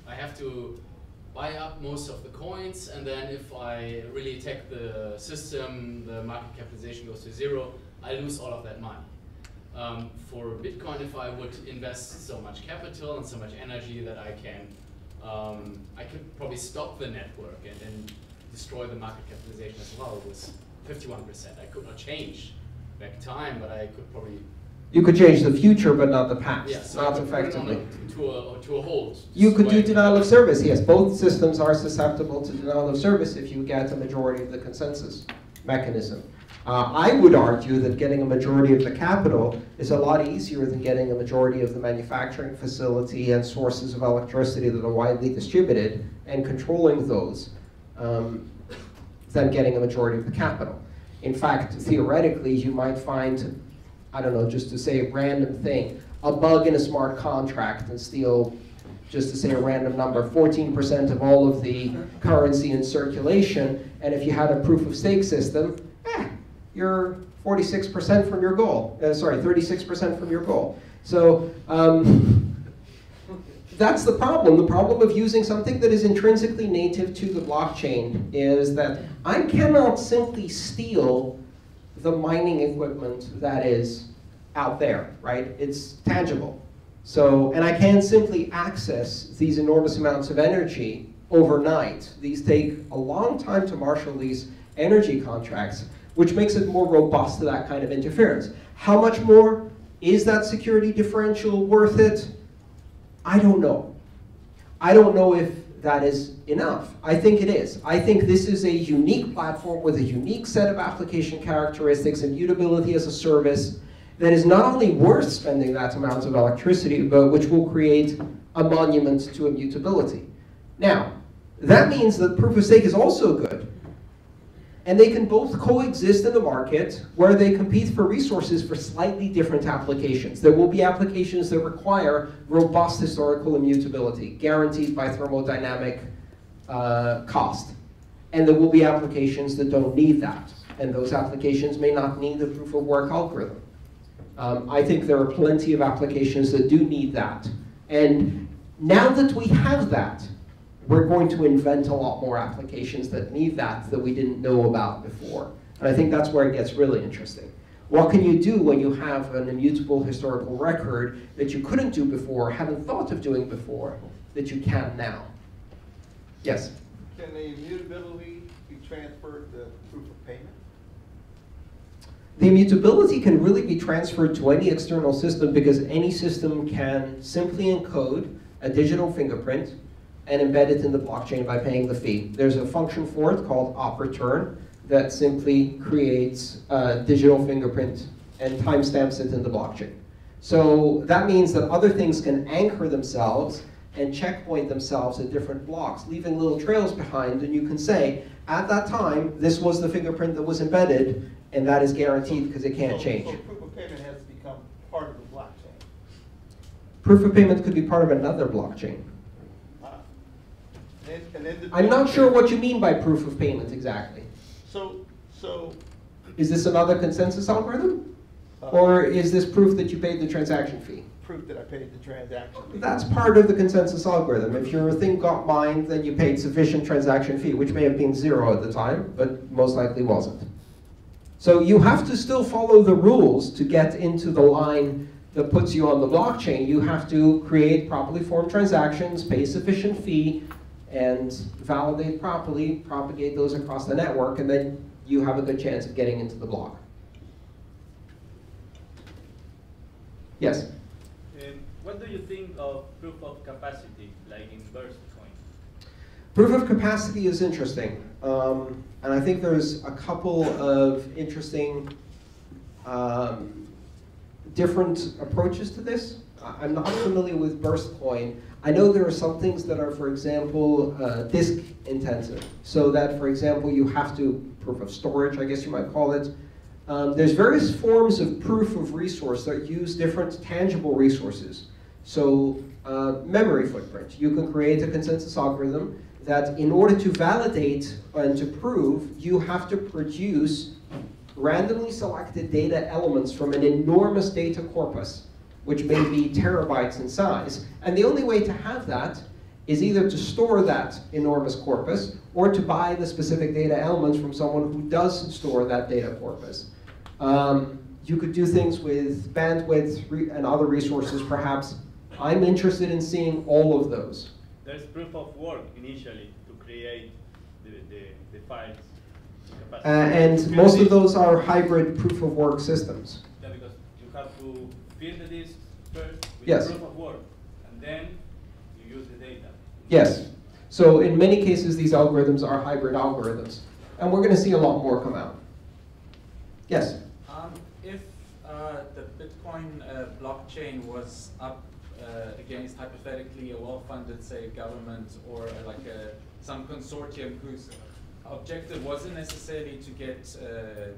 I have to buy up most of the coins, and then if I really attack the system, the market capitalization goes to zero, I lose all of that money. Um, for Bitcoin, if I would invest so much capital and so much energy that I can, um, I could probably stop the network and then destroy the market capitalization as well. It was fifty-one percent. I could not change affect time, but I could probably... You could change the future, but not the past, yeah, so not effectively. A, to, a, to a hold. You could do denial of service, yes. Both systems are susceptible to denial of service if you get a majority of the consensus mechanism. Uh, I would argue that getting a majority of the capital is a lot easier than getting a majority of the manufacturing facility and sources of electricity that are widely distributed and controlling those um, than getting a majority of the capital. In fact, theoretically, you might find, I don't know, just to say a random thing, a bug in a smart contract and steal, just to say a random number, fourteen percent of all of the currency in circulation, and if you had a proof of stake system, eh, you're forty-six percent from your goal, uh, sorry, thirty-six percent from your goal. So um, that's the problem. The problem of using something that is intrinsically native to the blockchain is that I cannot simply steal the mining equipment that is out there, right? It's tangible. So, and I can't simply access these enormous amounts of energy overnight. These take a long time to marshal these energy contracts, which makes it more robust to that kind of interference. How much more? Is that security differential worth it? I don't know. I don't know if that is enough. I think it is. I think this is a unique platform with a unique set of application characteristics and immutability as a service that is not only worth spending that amount of electricity, but which will create a monument to immutability. Now, that means that proof of stake is also good. And they can both coexist in the market where they compete for resources for slightly different applications. There will be applications that require robust historical immutability, guaranteed by thermodynamic uh, cost. And there will be applications that don't need that. And those applications may not need the proof of work algorithm. Um, I think there are plenty of applications that do need that. And now that we have that, we're going to invent a lot more applications that need that that we didn't know about before. And I think that's where it gets really interesting. What can you do when you have an immutable historical record that you couldn't do before, haven't thought of doing before, that you can now? Yes? Can the immutability be transferred to proof of payment? The immutability can really be transferred to any external system because any system can simply encode a digital fingerprint and embed it in the blockchain by paying the fee. There's a function for it called op return that simply creates a digital fingerprint and timestamps it in the blockchain. So that means that other things can anchor themselves and checkpoint themselves at different blocks, leaving little trails behind, and you can say, at that time, this was the fingerprint that was embedded, and that is guaranteed because it can't so, change. So proof of payment has become part of the blockchain. Proof of payment could be part of another blockchain. I'm not sure what you mean by proof of payment exactly. So, so is this another consensus algorithm? Uh, or is this proof that you paid the transaction fee? Proof that I paid the transaction fee. That's part of the consensus algorithm. If your thing got mined, then you paid sufficient transaction fee, which may have been zero at the time, but most likely wasn't. So you have to still follow the rules to get into the line that puts you on the blockchain. You have to create properly formed transactions, pay sufficient fee, and validate properly, propagate those across the network, and then you have a good chance of getting into the block. Yes? Um, what do you think of proof of capacity, like in Bitcoin? Proof of capacity is interesting. Um, and I think there's a couple of interesting um, different approaches to this. I'm not familiar with Bitcoin. I know there are some things that are, for example, uh, disk intensive. So that, for example, you have to, proof of storage, I guess you might call it. Um, there's various forms of proof of resource that use different tangible resources. So uh, memory footprint. You can create a consensus algorithm that in order to validate and to prove, you have to produce randomly selected data elements from an enormous data corpus, which may be terabytes in size. And the only way to have that is either to store that enormous corpus or to buy the specific data elements from someone who does store that data corpus. Um, you could do things with bandwidth and other resources, perhaps. I'm interested in seeing all of those. There's proof of work initially to create the, the, the files. Uh, and most of those are hybrid proof-of-work systems. Yeah, because you have to build the disk first with yes. proof-of-work, and then you use the data. Yes. So in many cases, these algorithms are hybrid algorithms. And we're going to see a lot more come out. Yes? Um, if uh, the Bitcoin uh, blockchain was up uh, against, hypothetically, a well-funded, say, government or uh, like a, some consortium who's objective wasn't necessarily to get uh,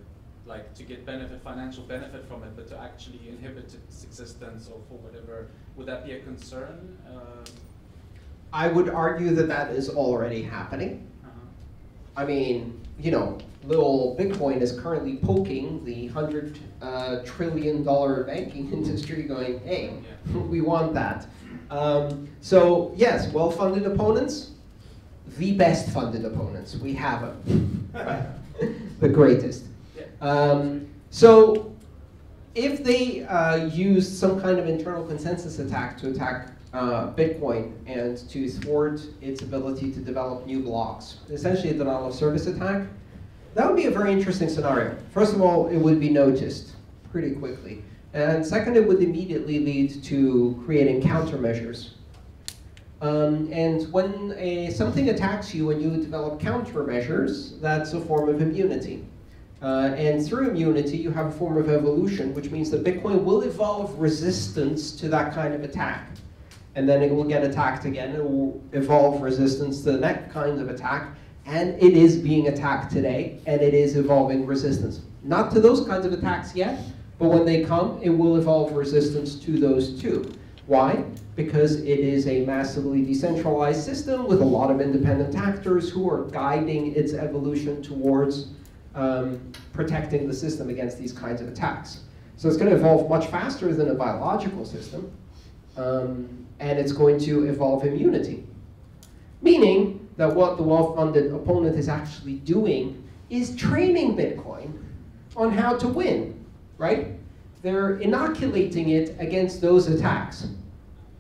like to get benefit, financial benefit from it, but to actually inhibit its existence or for whatever. Would that be a concern? Uh, I would argue that that is already happening. Uh-huh. I mean, you know, little Bitcoin is currently poking the hundred uh, trillion dollar banking industry, going, "Hey, yeah. we want that." Um, so yes, well-funded opponents. The best funded opponents, we have them, right? The greatest. Um, so if they uh, used some kind of internal consensus attack to attack uh, Bitcoin and to thwart its ability to develop new blocks, essentially a denial of service attack, that would be a very interesting scenario. First of all, it would be noticed pretty quickly. And second, it would immediately lead to creating countermeasures. Um, and when a, something attacks you and you develop countermeasures, that's a form of immunity. Uh, and through immunity, you have a form of evolution, which means that Bitcoin will evolve resistance to that kind of attack. And then it will get attacked again, it will evolve resistance to the next kind of attack, and it is being attacked today, and it is evolving resistance. Not to those kinds of attacks yet, but when they come, it will evolve resistance to those too. Why? Because it is a massively decentralized system with a lot of independent actors who are guiding its evolution towards um, protecting the system against these kinds of attacks. So it's going to evolve much faster than a biological system, um, and it's going to evolve immunity. Meaning that what the well-funded opponent is actually doing is training Bitcoin on how to win, right? They're inoculating it against those attacks.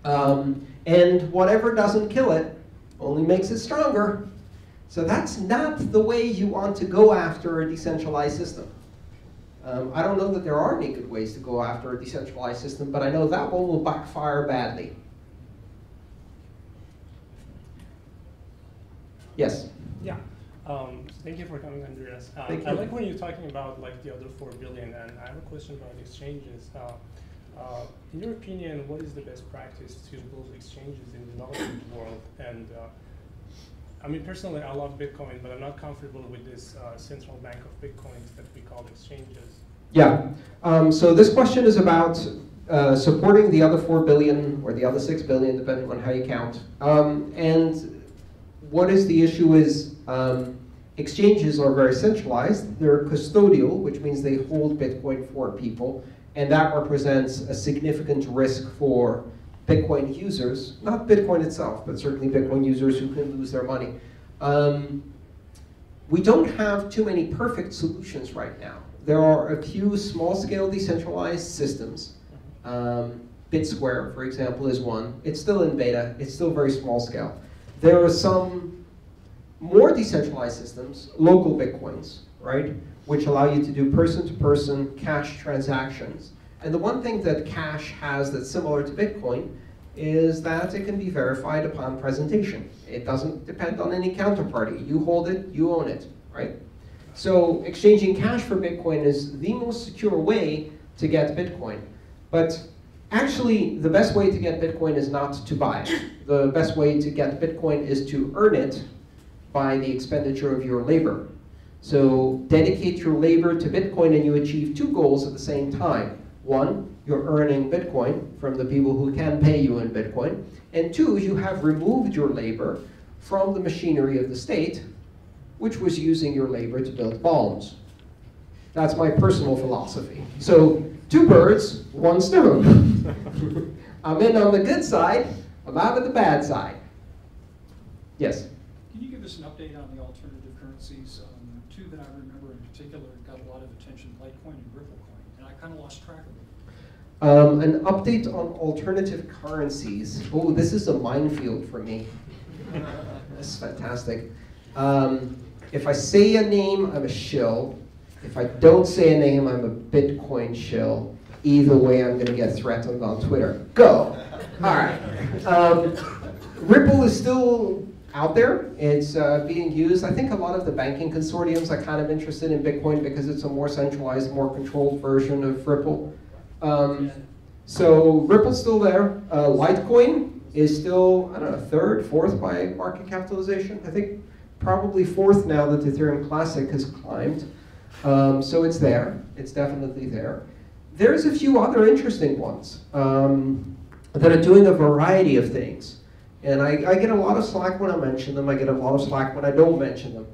Um, and whatever doesn't kill it only makes it stronger. So that's not the way you want to go after a decentralized system. Um, I don't know that there are any good ways to go after a decentralized system, but I know that one will backfire badly. Yes? Yeah. Um, thank you for coming, Andreas. Uh, I you. like when you're talking about like the other four billion, and I have a question about exchanges. Uh, Uh, in your opinion, what is the best practice to build exchanges in the developing world? And uh, I mean, personally, I love Bitcoin, but I'm not comfortable with this uh, central bank of Bitcoins that we call exchanges. Yeah. Um, so this question is about uh, supporting the other four billion or the other six billion, depending on how you count. Um, and what is the issue is um, exchanges are very centralized. They're custodial, which means they hold Bitcoin for people. And that represents a significant risk for Bitcoin users, not Bitcoin itself, but certainly Bitcoin users who can lose their money. Um, we don't have too many perfect solutions right now. There are a few small-scale decentralized systems. Um, BitSquare, for example, is one. It's still in beta. It's still very small-scale. There are some more decentralized systems, local Bitcoins, right? Which allow you to do person-to-person cash transactions. And the one thing that cash has that's similar to Bitcoin is that it can be verified upon presentation. It doesn't depend on any counterparty. You hold it, you own it, right? So exchanging cash for Bitcoin is the most secure way to get Bitcoin. But actually, the best way to get Bitcoin is not to buy it. The best way to get Bitcoin is to earn it by the expenditure of your labor. So dedicate your labor to Bitcoin and you achieve two goals at the same time. One, you're earning Bitcoin from the people who can pay you in Bitcoin. And two, you have removed your labor from the machinery of the state, which was using your labor to build bombs. That's my personal philosophy. So two birds, one stone. I'm in on the good side, I'm out of the bad side. Yes? Can you give us an update on the alternative currencies? Um, two that I remember in particular got a lot of attention, Litecoin and Ripple coin, and I kind of lost track of them. Um, an update on alternative currencies. Oh, this is a minefield for me. That's fantastic. Um, If I say a name, I'm a shill. If I don't say a name, I'm a Bitcoin shill. Either way, I'm going to get threatened on Twitter. Go. All right. Um, Ripple is still out there. It's uh, being used. I think a lot of the banking consortiums are kind of interested in Bitcoin because it's a more centralized, more controlled version of Ripple. Um, so Ripple's still there. Uh, Litecoin is still, I don't know, third, fourth by market capitalization. I think probably fourth now that the Ethereum Classic has climbed. Um, so it's there. It's definitely there. There's a few other interesting ones um, that are doing a variety of things. And I, I get a lot of slack when I mention them. I get a lot of slack when I don't mention them.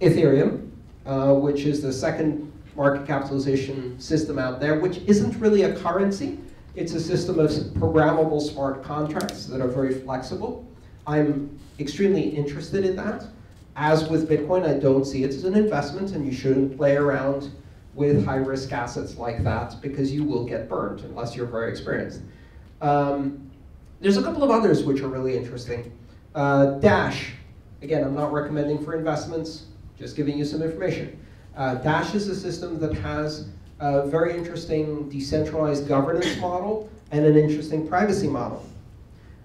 Ethereum, uh, which is the second market capitalization system out there, which isn't really a currency. It's a system of programmable smart contracts that are very flexible. I'm extremely interested in that. As with Bitcoin, I don't see it as an investment, and you shouldn't play around with high-risk assets like that because you will get burned unless you're very experienced. Um, there's a couple of others which are really interesting. Uh, Dash, again, I'm not recommending for investments, just giving you some information. Uh, Dash is a system that has a very interesting decentralized governance model and an interesting privacy model.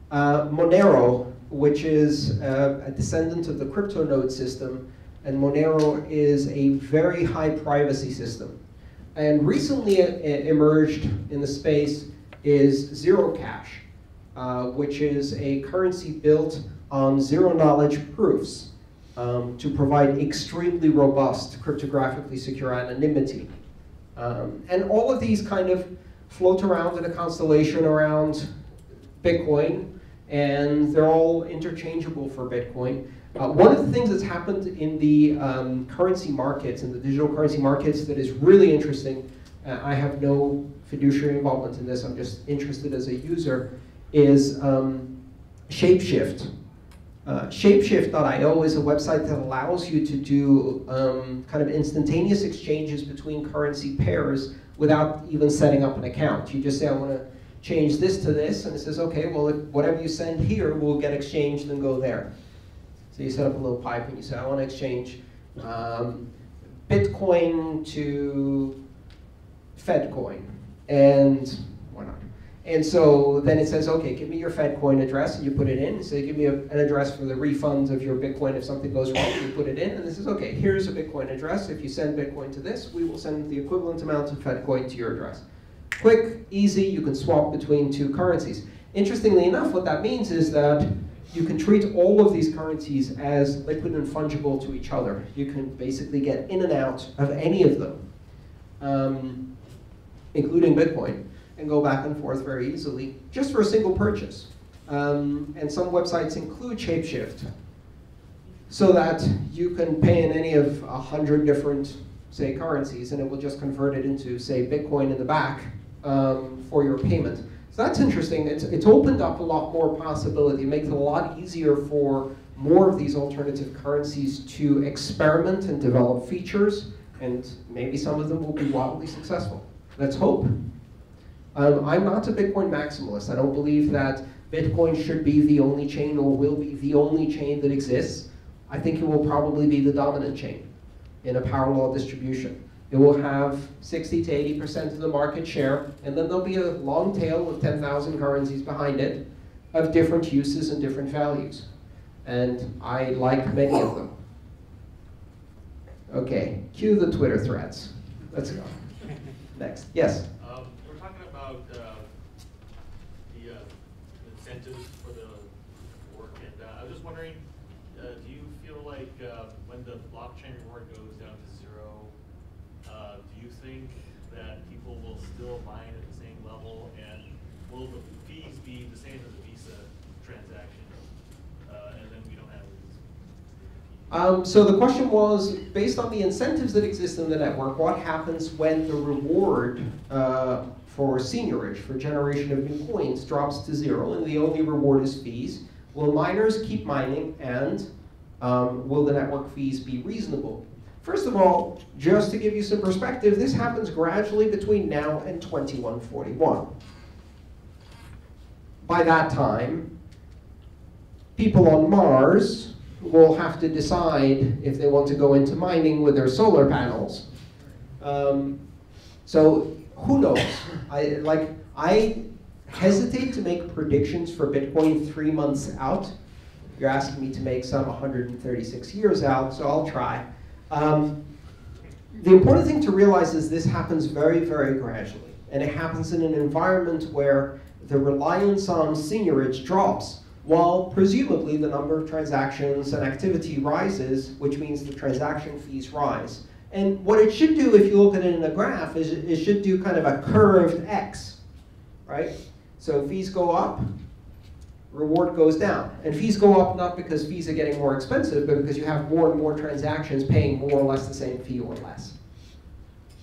Uh, Monero, which is uh, a descendant of the CryptoNote system, and Monero is a very high privacy system. And recently it emerged in the space is ZeroCash, uh, which is a currency built on zero-knowledge proofs um, to provide extremely robust, cryptographically secure anonymity. Um, and all of these kind of float around in a constellation around Bitcoin, and they're all interchangeable for Bitcoin. Uh, one of the things that's happened in the um, currency markets, in the digital currency markets, that is really interesting, uh, I have no fiduciary involvement in this, I'm just interested as a user, is um, Shapeshift. Uh, Shapeshift dot i o is a website that allows you to do um, kind of instantaneous exchanges between currency pairs without even setting up an account. You just say, I want to change this to this, and it says, okay, well, if whatever you send here will get exchanged and go there. So you set up a little pipe and you say, I want to exchange um, Bitcoin to Fedcoin, and why not? And so then it says, okay, give me your Fedcoin address, and you put it in. So give me a, an address for the refund of your Bitcoin. If something goes wrong, you put it in, and this is, okay, here's a Bitcoin address. If you send Bitcoin to this, we will send the equivalent amount of Fedcoin to your address. Quick, easy, you can swap between two currencies. Interestingly enough, what that means is that you can treat all of these currencies as liquid and fungible to each other. You can basically get in and out of any of them, um, including Bitcoin, and go back and forth very easily just for a single purchase. Um, and some websites include Shapeshift so that you can pay in any of a hundred different, say, currencies, and it will just convert it into, say, Bitcoin in the back um, for your payment. So that's interesting. It's, it's opened up a lot more possibility. It makes it a lot easier for more of these alternative currencies to experiment and develop features, and maybe some of them will be wildly successful. Let's hope. Um, I'm not a Bitcoin maximalist. I don't believe that Bitcoin should be the only chain or will be the only chain that exists. I think it will probably be the dominant chain in a power law distribution. It will have sixty to eighty percent of the market share, and then there'll be a long tail of ten thousand currencies behind it of different uses and different values. And I like many of them. Okay, cue the Twitter threads. Let's go. Next, yes? Um, we're talking about uh, the uh, incentives for the work, and uh, I was just wondering, uh, do you feel like uh, when the blockchain reward goes down to zero, Uh, do you think that people will still mine at the same level, and will the fees be the same as a Visa transaction, uh, and then we don't have these? Um, so the question was, based on the incentives that exist in the network, what happens when the reward uh, for seniorage, for generation of new coins, drops to zero, and the only reward is fees? Will miners keep mining, and um, will the network fees be reasonable? First of all, just to give you some perspective, this happens gradually between now and twenty-one forty-one. By that time, people on Mars will have to decide if they want to go into mining with their solar panels. Um, so who knows? I, like, I hesitate to make predictions for Bitcoin three months out. You're asking me to make some one hundred thirty-six years out, so I'll try. Um, the important thing to realize is this happens very, very gradually. And it happens in an environment where the reliance on seniorage drops, while presumably the number of transactions and activity rises, which means the transaction fees rise. And what it should do, if you look at it in a graph, is it should do kind of a curved X, right? So fees go up, reward goes down. And fees go up not because fees are getting more expensive, but because you have more and more transactions paying more or less the same fee or less.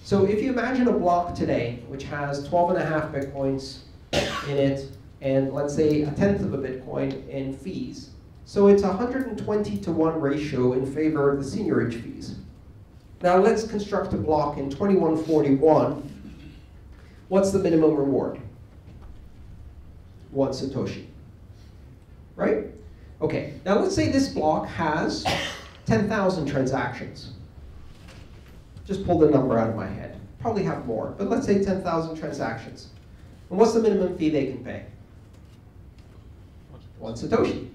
So if you imagine a block today, which has twelve and a half Bitcoins in it, and let's say a tenth of a Bitcoin in fees. So it's a one hundred twenty to one ratio in favor of the seniorage fees. Now let's construct a block in twenty-one forty-one. What's the minimum reward? One Satoshi, right? Okay, now let's say this block has ten thousand transactions. Just pulled a number out of my head. Probably have more, but let's say ten thousand transactions. And what's the minimum fee they can pay? One Satoshi,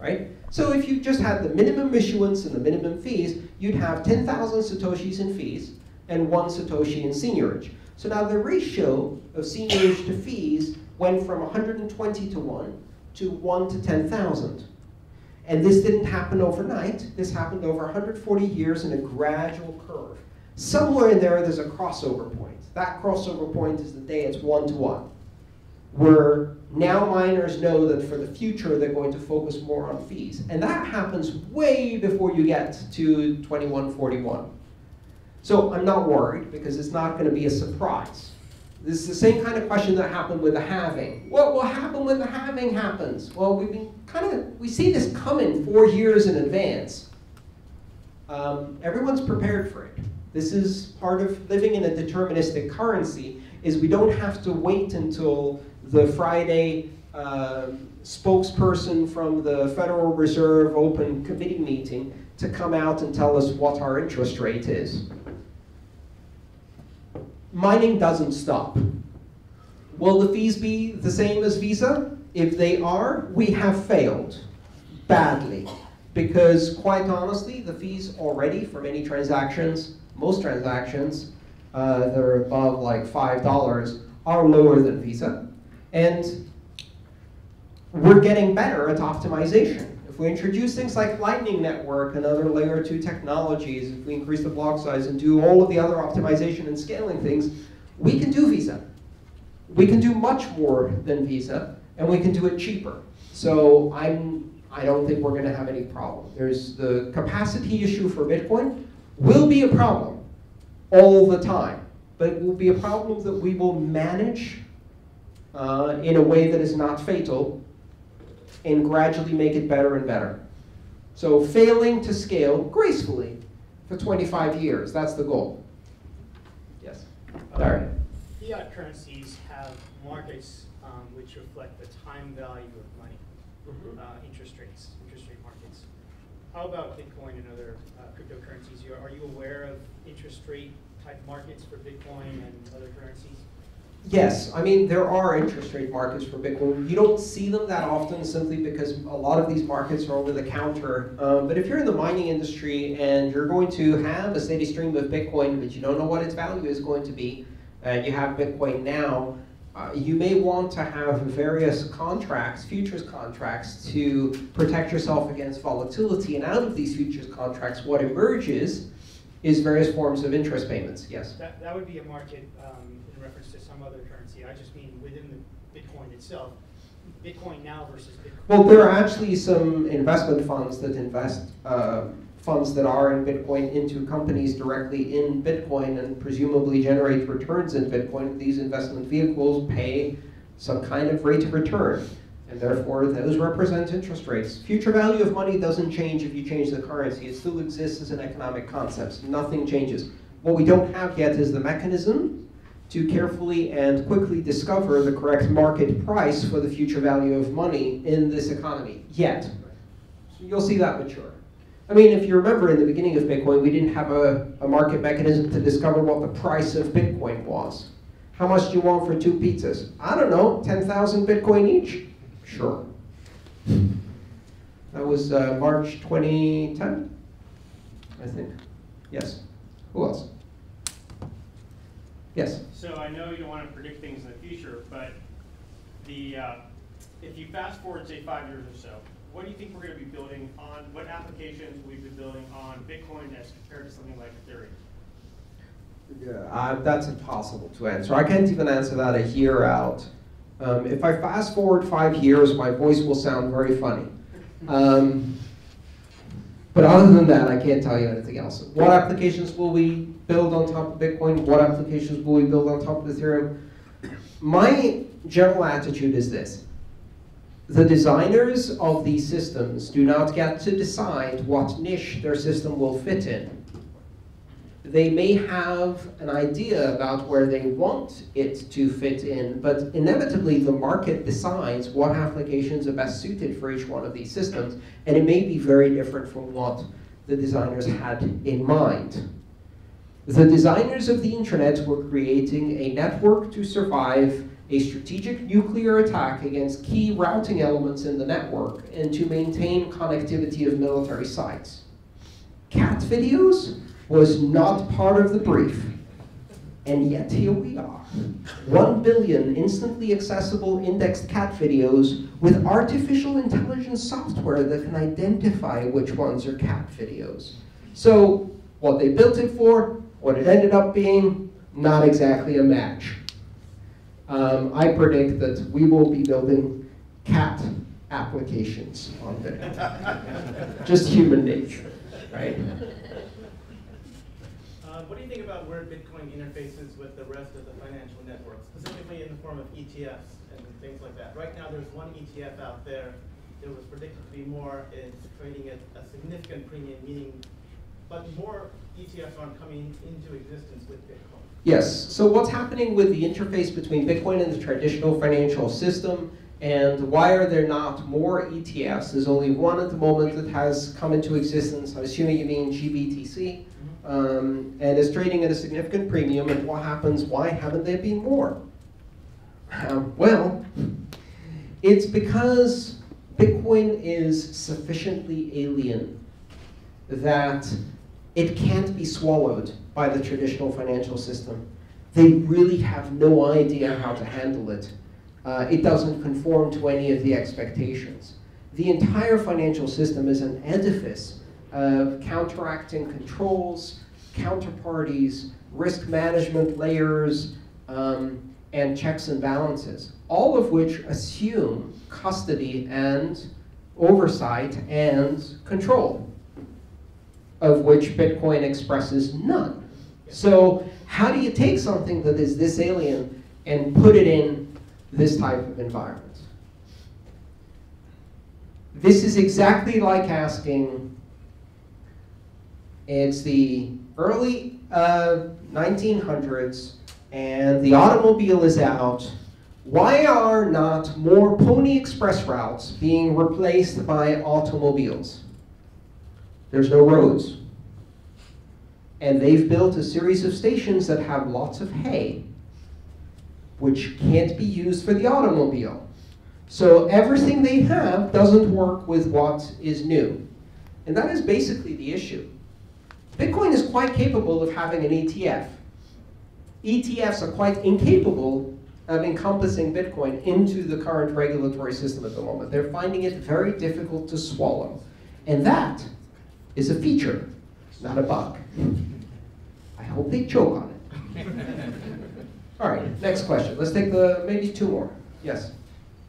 right? So if you just had the minimum issuance and the minimum fees, you'd have ten thousand Satoshis in fees and one Satoshi in seniorage. So now the ratio of seniorage to fees went from one hundred twenty to one to one to ten thousand. And this didn't happen overnight. This happened over one hundred forty years in a gradual curve. Somewhere in there, there's a crossover point. That crossover point is the day it's one to one, where now miners know that for the future they're going to focus more on fees. And that happens way before you get to twenty-one forty-one. So I'm not worried, because it's not going to be a surprise. This is the same kind of question that happened with the halving. What will happen when the halving happens? Well, we've been kind of, we see this coming four years in advance. Um, everyone's prepared for it. This is part of living in a deterministic currency, is we don't have to wait until the Friday uh, spokesperson from the Federal Reserve Open Committee meeting to come out and tell us what our interest rate is. Mining doesn't stop. Will the fees be the same as Visa? If they are, we have failed badly, because quite honestly, the fees already for many transactions, most transactions uh, that are above like five dollars are lower than Visa. And we're getting better at optimization. If we introduce things like Lightning Network and other layer two technologies, if we increase the block size and do all of the other optimization and scaling things, we can do Visa. We can do much more than Visa, and we can do it cheaper. So I'm, I don't think we're going to have any problem. There's the capacity issue for Bitcoin. Will be a problem all the time, but it will be a problem that we will manage uh, in a way that is not fatal, and gradually make it better and better. So failing to scale gracefully for twenty-five years, that's the goal. Yes? Sorry. Um, fiat currencies have markets um, which reflect the time value of money, mm-hmm. uh, interest rates, interest rate markets. How about Bitcoin and other uh, cryptocurrencies? Are you aware of interest rate type markets for Bitcoin and other currencies? Yes, I mean, there are interest rate markets for Bitcoin. You don't see them that often simply because a lot of these markets are over the counter. Um, but if you're in the mining industry and you're going to have a steady stream of Bitcoin, but you don't know what its value is going to be, and you have Bitcoin now, Uh, you may want to have various contracts, futures contracts, to protect yourself against volatility. And out of these futures contracts, what emerges is various forms of interest payments. Yes? That, that would be a market um, in reference to some other currency. I just mean within the Bitcoin itself. Bitcoin now versus Bitcoin. Well, there are actually some investment funds that invest uh, funds that are in Bitcoin into companies directly in Bitcoin and presumably generate returns in Bitcoin. These investment vehicles pay some kind of rate of return, and therefore those represent interest rates. Future value of money doesn't change if you change the currency. It still exists as an economic concept. Nothing changes. What we don't have yet is the mechanism to carefully and quickly discover the correct market price for the future value of money in this economy, yet. So you'll see that mature. I mean, if you remember in the beginning of Bitcoin, we didn't have a, a market mechanism to discover what the price of Bitcoin was. How much do you want for two pizzas? I don't know, ten thousand Bitcoin each? Sure. That was uh, March twenty ten, I think. Yes. Who else? Yes? So I know you don't want to predict things in the future, but the uh, if you fast forward, say, five years or so, what do you think we're going to be building on? What applications will we be building on Bitcoin as compared to something like Ethereum? Yeah, uh, that's impossible to answer. I can't even answer that a year out. Um, if I fast forward five years, my voice will sound very funny. Um, but other than that, I can't tell you anything else. What applications will we build on top of Bitcoin? What applications will we build on top of Ethereum? My general attitude is this. The designers of these systems do not get to decide what niche their system will fit in. They may have an idea about where they want it to fit in, but inevitably the market decides what applications are best suited for each one of these systems, and it may be very different from what the designers had in mind. The designers of the internet were creating a network to survive a strategic nuclear attack against key routing elements in the network and to maintain connectivity of military sites. Cat videos was not part of the brief. And yet here we are. One billion instantly accessible indexed cat videos with artificial intelligence software that can identify which ones are cat videos. So what they built it for, what it ended up being, not exactly a match. Um, I predict that we will be building cat applications on Bitcoin. Just human nature, right? Uh, what do you think about where Bitcoin interfaces with the rest of the financial network, specifically in the form of E T Fs and things like that? Right now, there's one E T F out there that was predicted to be more. It's trading at a significant premium, meaning, but more E T Fs aren't coming into existence with Bitcoin. Yes, so what's happening with the interface between Bitcoin and the traditional financial system, and why are there not more E T Fs? There's only one at the moment that has come into existence. I'm assuming you mean G B T C, um, and is trading at a significant premium, and what happens, why haven't there been more? Um, well, it's because Bitcoin is sufficiently alien that it can't be swallowed by the traditional financial system. They really have no idea how to handle it. Uh, it doesn't conform to any of the expectations. The entire financial system is an edifice of counteracting controls, counterparties, risk management layers, um, and checks and balances, all of which assume custody and oversight and control, of which Bitcoin expresses none. So how do you take something that is this alien and put it in this type of environment? This is exactly like asking, it's the early uh, nineteen hundreds and the automobile is out. Why are not more Pony Express routes being replaced by automobiles? There's no roads. And they've built a series of stations that have lots of hay, which can't be used for the automobile. So everything they have doesn't work with what is new. And that is basically the issue. Bitcoin is quite capable of having an E T F. E T Fs are quite incapable of encompassing Bitcoin into the current regulatory system at the moment. They're finding it very difficult to swallow. And that is a feature, not a bug. I hope they choke on it. All right, next question. Let's take the maybe two more. Yes?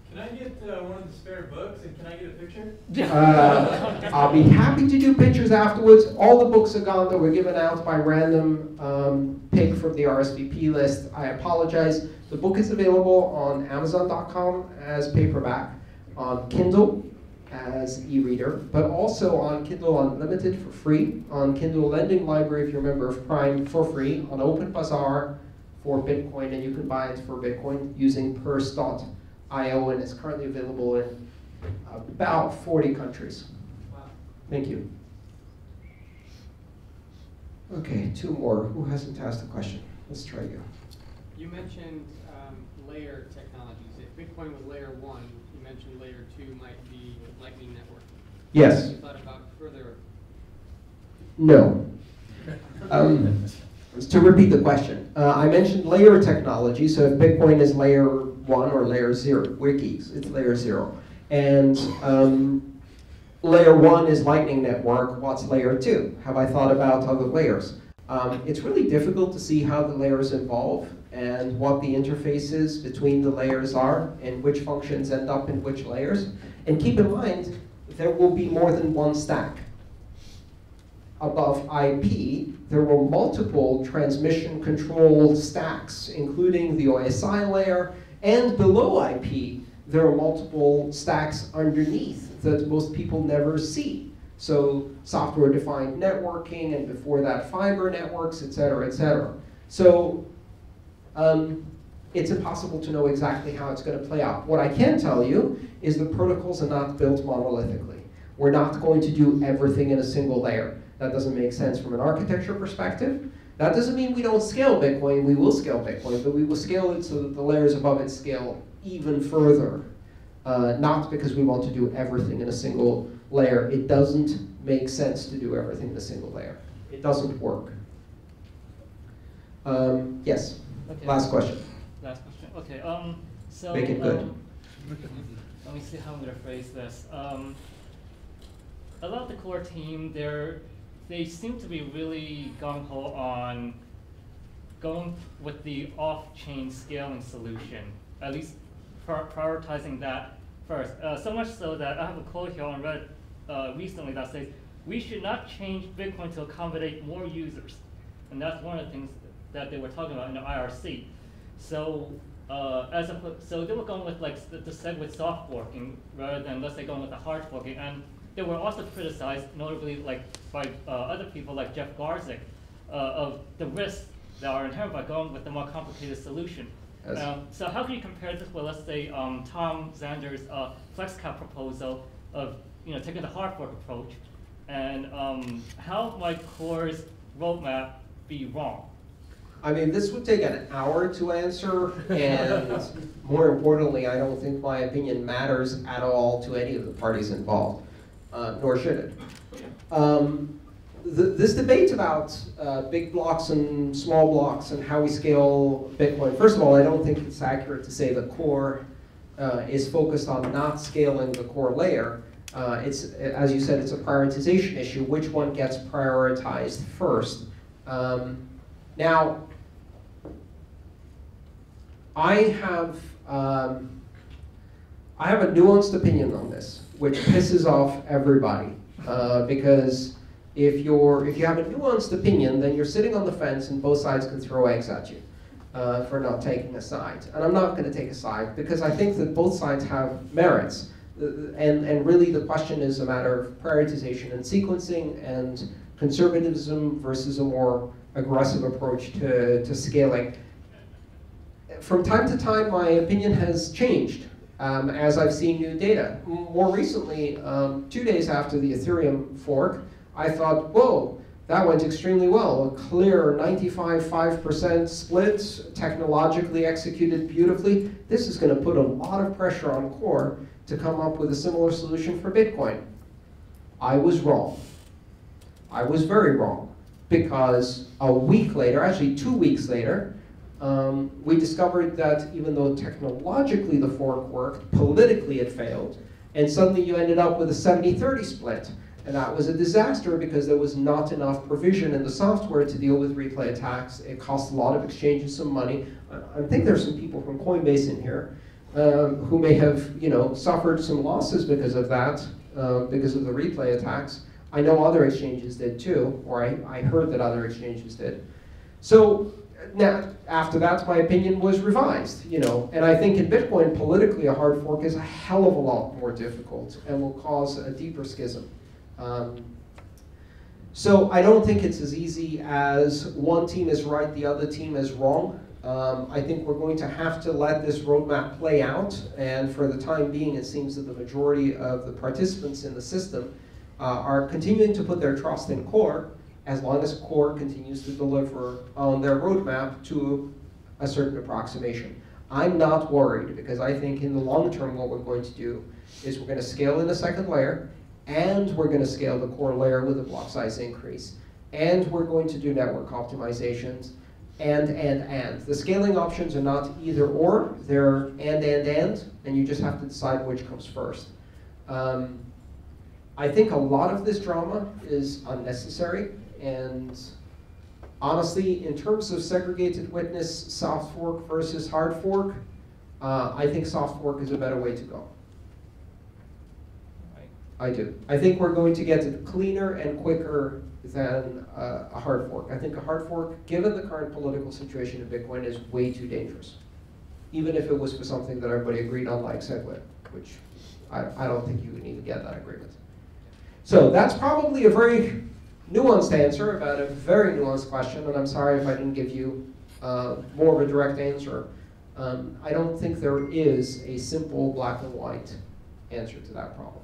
Can I get uh, one of the spare books, and can I get a picture? Uh, I'll be happy to do pictures afterwards. All the books are gone that were given out by random um, pick from the R S V P list. I apologize. The book is available on Amazon dot com as paperback, on Kindle as e-reader, but also on Kindle Unlimited for free, on Kindle Lending Library if you're a member of Prime for free, on OpenBazaar for Bitcoin, and you can buy it for Bitcoin using Purse dot i o, and it's currently available in about forty countries. Wow. Thank you. Okay, two more. Who hasn't asked a question? Let's try you. You mentioned um, layer technologies. If Bitcoin was layer one, you mentioned layer two might be Lightning Network. Yes. Have you thought about further? No. Um, to repeat the question, uh, I mentioned layer technology. So if Bitcoin is layer one or layer zero, wikis, it's layer zero. And um, layer one is Lightning Network. What's layer two? Have I thought about other layers? Um, it's really difficult to see how the layers evolve and what the interfaces between the layers are and which functions end up in which layers. And keep in mind, there will be more than one stack. Above I P, there were multiple transmission control stacks, including the O S I layer, and below I P, there are multiple stacks underneath that most people never see. So software-defined networking, and before that, fiber networks, et cetera, et cetera. So um, it's impossible to know exactly how it's going to play out. What I can tell you is the protocols are not built monolithically. We're not going to do everything in a single layer. That doesn't make sense from an architecture perspective. That doesn't mean we don't scale Bitcoin. We will scale Bitcoin, but we will scale it so that the layers above it scale even further. Uh, not because we want to do everything in a single layer. It doesn't make sense to do everything in a single layer. It doesn't work. Um, yes, okay. Last question. Last question, okay. Um, so, make it good. Um, let me see how I'm gonna phrase this. Um, A lot of the core team, they're, they seem to be really gung-ho on going with the off-chain scaling solution, at least prioritizing that first. Uh, so much so that I have a quote here on Reddit uh, recently that says, we should not change Bitcoin to accommodate more users. And that's one of the things that they were talking about in the I R C. So, uh, as a, so they were going with like the, the SegWit soft forking rather than, let's say, going with the hard forking. And they were also criticized, notably like by uh, other people like Jeff Garzik, uh, of the risks that are inherent by going with the more complicated solution. Yes. Um, so how can you compare this with, let's say, um, Tom Zander's uh, FlexCap proposal of you know taking the hard fork approach, and um, how might Core's roadmap be wrong? I mean, this would take an hour to answer, and more importantly, I don't think my opinion matters at all to any of the parties involved. Uh, nor should it. Um, th this debate about uh, big blocks and small blocks and how we scale Bitcoin, first of all, I don't think it's accurate to say the core uh, is focused on not scaling the core layer. Uh, it's, as you said, it's a prioritization issue. Which one gets prioritized first? Um, now, I have, um, I have a nuanced opinion on this, which pisses off everybody. Uh, because if, you're, if you have a nuanced opinion, then you're sitting on the fence and both sides can throw eggs at you uh, for not taking a side. And I'm not gonna take a side because I think that both sides have merits. And, and really the question is a matter of prioritization and sequencing and conservatism versus a more aggressive approach to, to scaling. From time to time, my opinion has changed. Um, as I've seen new data. More recently, um, two days after the Ethereum fork, I thought, whoa, that went extremely well. A clear ninety-five five percent split, technologically executed beautifully. This is going to put a lot of pressure on Core to come up with a similar solution for Bitcoin. I was wrong. I was very wrong because a week later, actually two weeks later, Um, we discovered that even though technologically the fork worked, politically it failed, and suddenly you ended up with a seventy thirty split. And that was a disaster because there was not enough provision in the software to deal with replay attacks. It cost a lot of exchanges some money. I, I think there's some people from Coinbase in here um, who may have you know, suffered some losses because of that, uh, because of the replay attacks. I know other exchanges did too, or I, I heard that other exchanges did. So. Now, after that, my opinion was revised, you know, and I think in Bitcoin, politically, a hard fork is a hell of a lot more difficult and will cause a deeper schism. Um, so I don't think it's as easy as one team is right, the other team is wrong. Um, I think we're going to have to let this roadmap play out, and for the time being, it seems that the majority of the participants in the system uh, are continuing to put their trust in Core as long as Core continues to deliver on their roadmap to a certain approximation. I'm not worried because I think in the long term what we're going to do is we're going to scale in a second layer, and we're going to scale the Core layer with a block size increase, and we're going to do network optimizations, and, and, and. The scaling options are not either or, they're and, and, and, and you just have to decide which comes first. Um, I think a lot of this drama is unnecessary, and honestly, in terms of segregated witness, soft fork versus hard fork, uh, I think soft fork is a better way to go. I do. I think we're going to get it cleaner and quicker than uh, a hard fork. I think a hard fork, given the current political situation in Bitcoin, is way too dangerous. Even if it was for something that everybody agreed on, like SegWit, which I, I don't think you would even get that agreement. So that's probably a very nuanced answer about a very nuanced question, and I'm sorry if I didn't give you uh, more of a direct answer. Um, I don't think there is a simple black and white answer to that problem.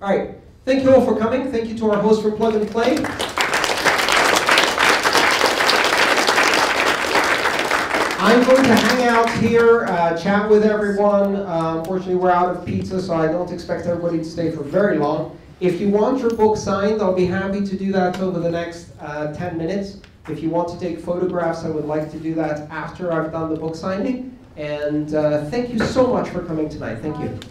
All right, thank you all for coming. Thank you to our host for Plug and Play. I'm going to hang out here, uh, chat with everyone. Uh, unfortunately, we're out of pizza, so I don't expect everybody to stay for very long. If you want your book signed, I'll be happy to do that over the next uh, ten minutes. If you want to take photographs, I would like to do that after I've done the book signing. And uh, thank you so much for coming tonight. Thank you.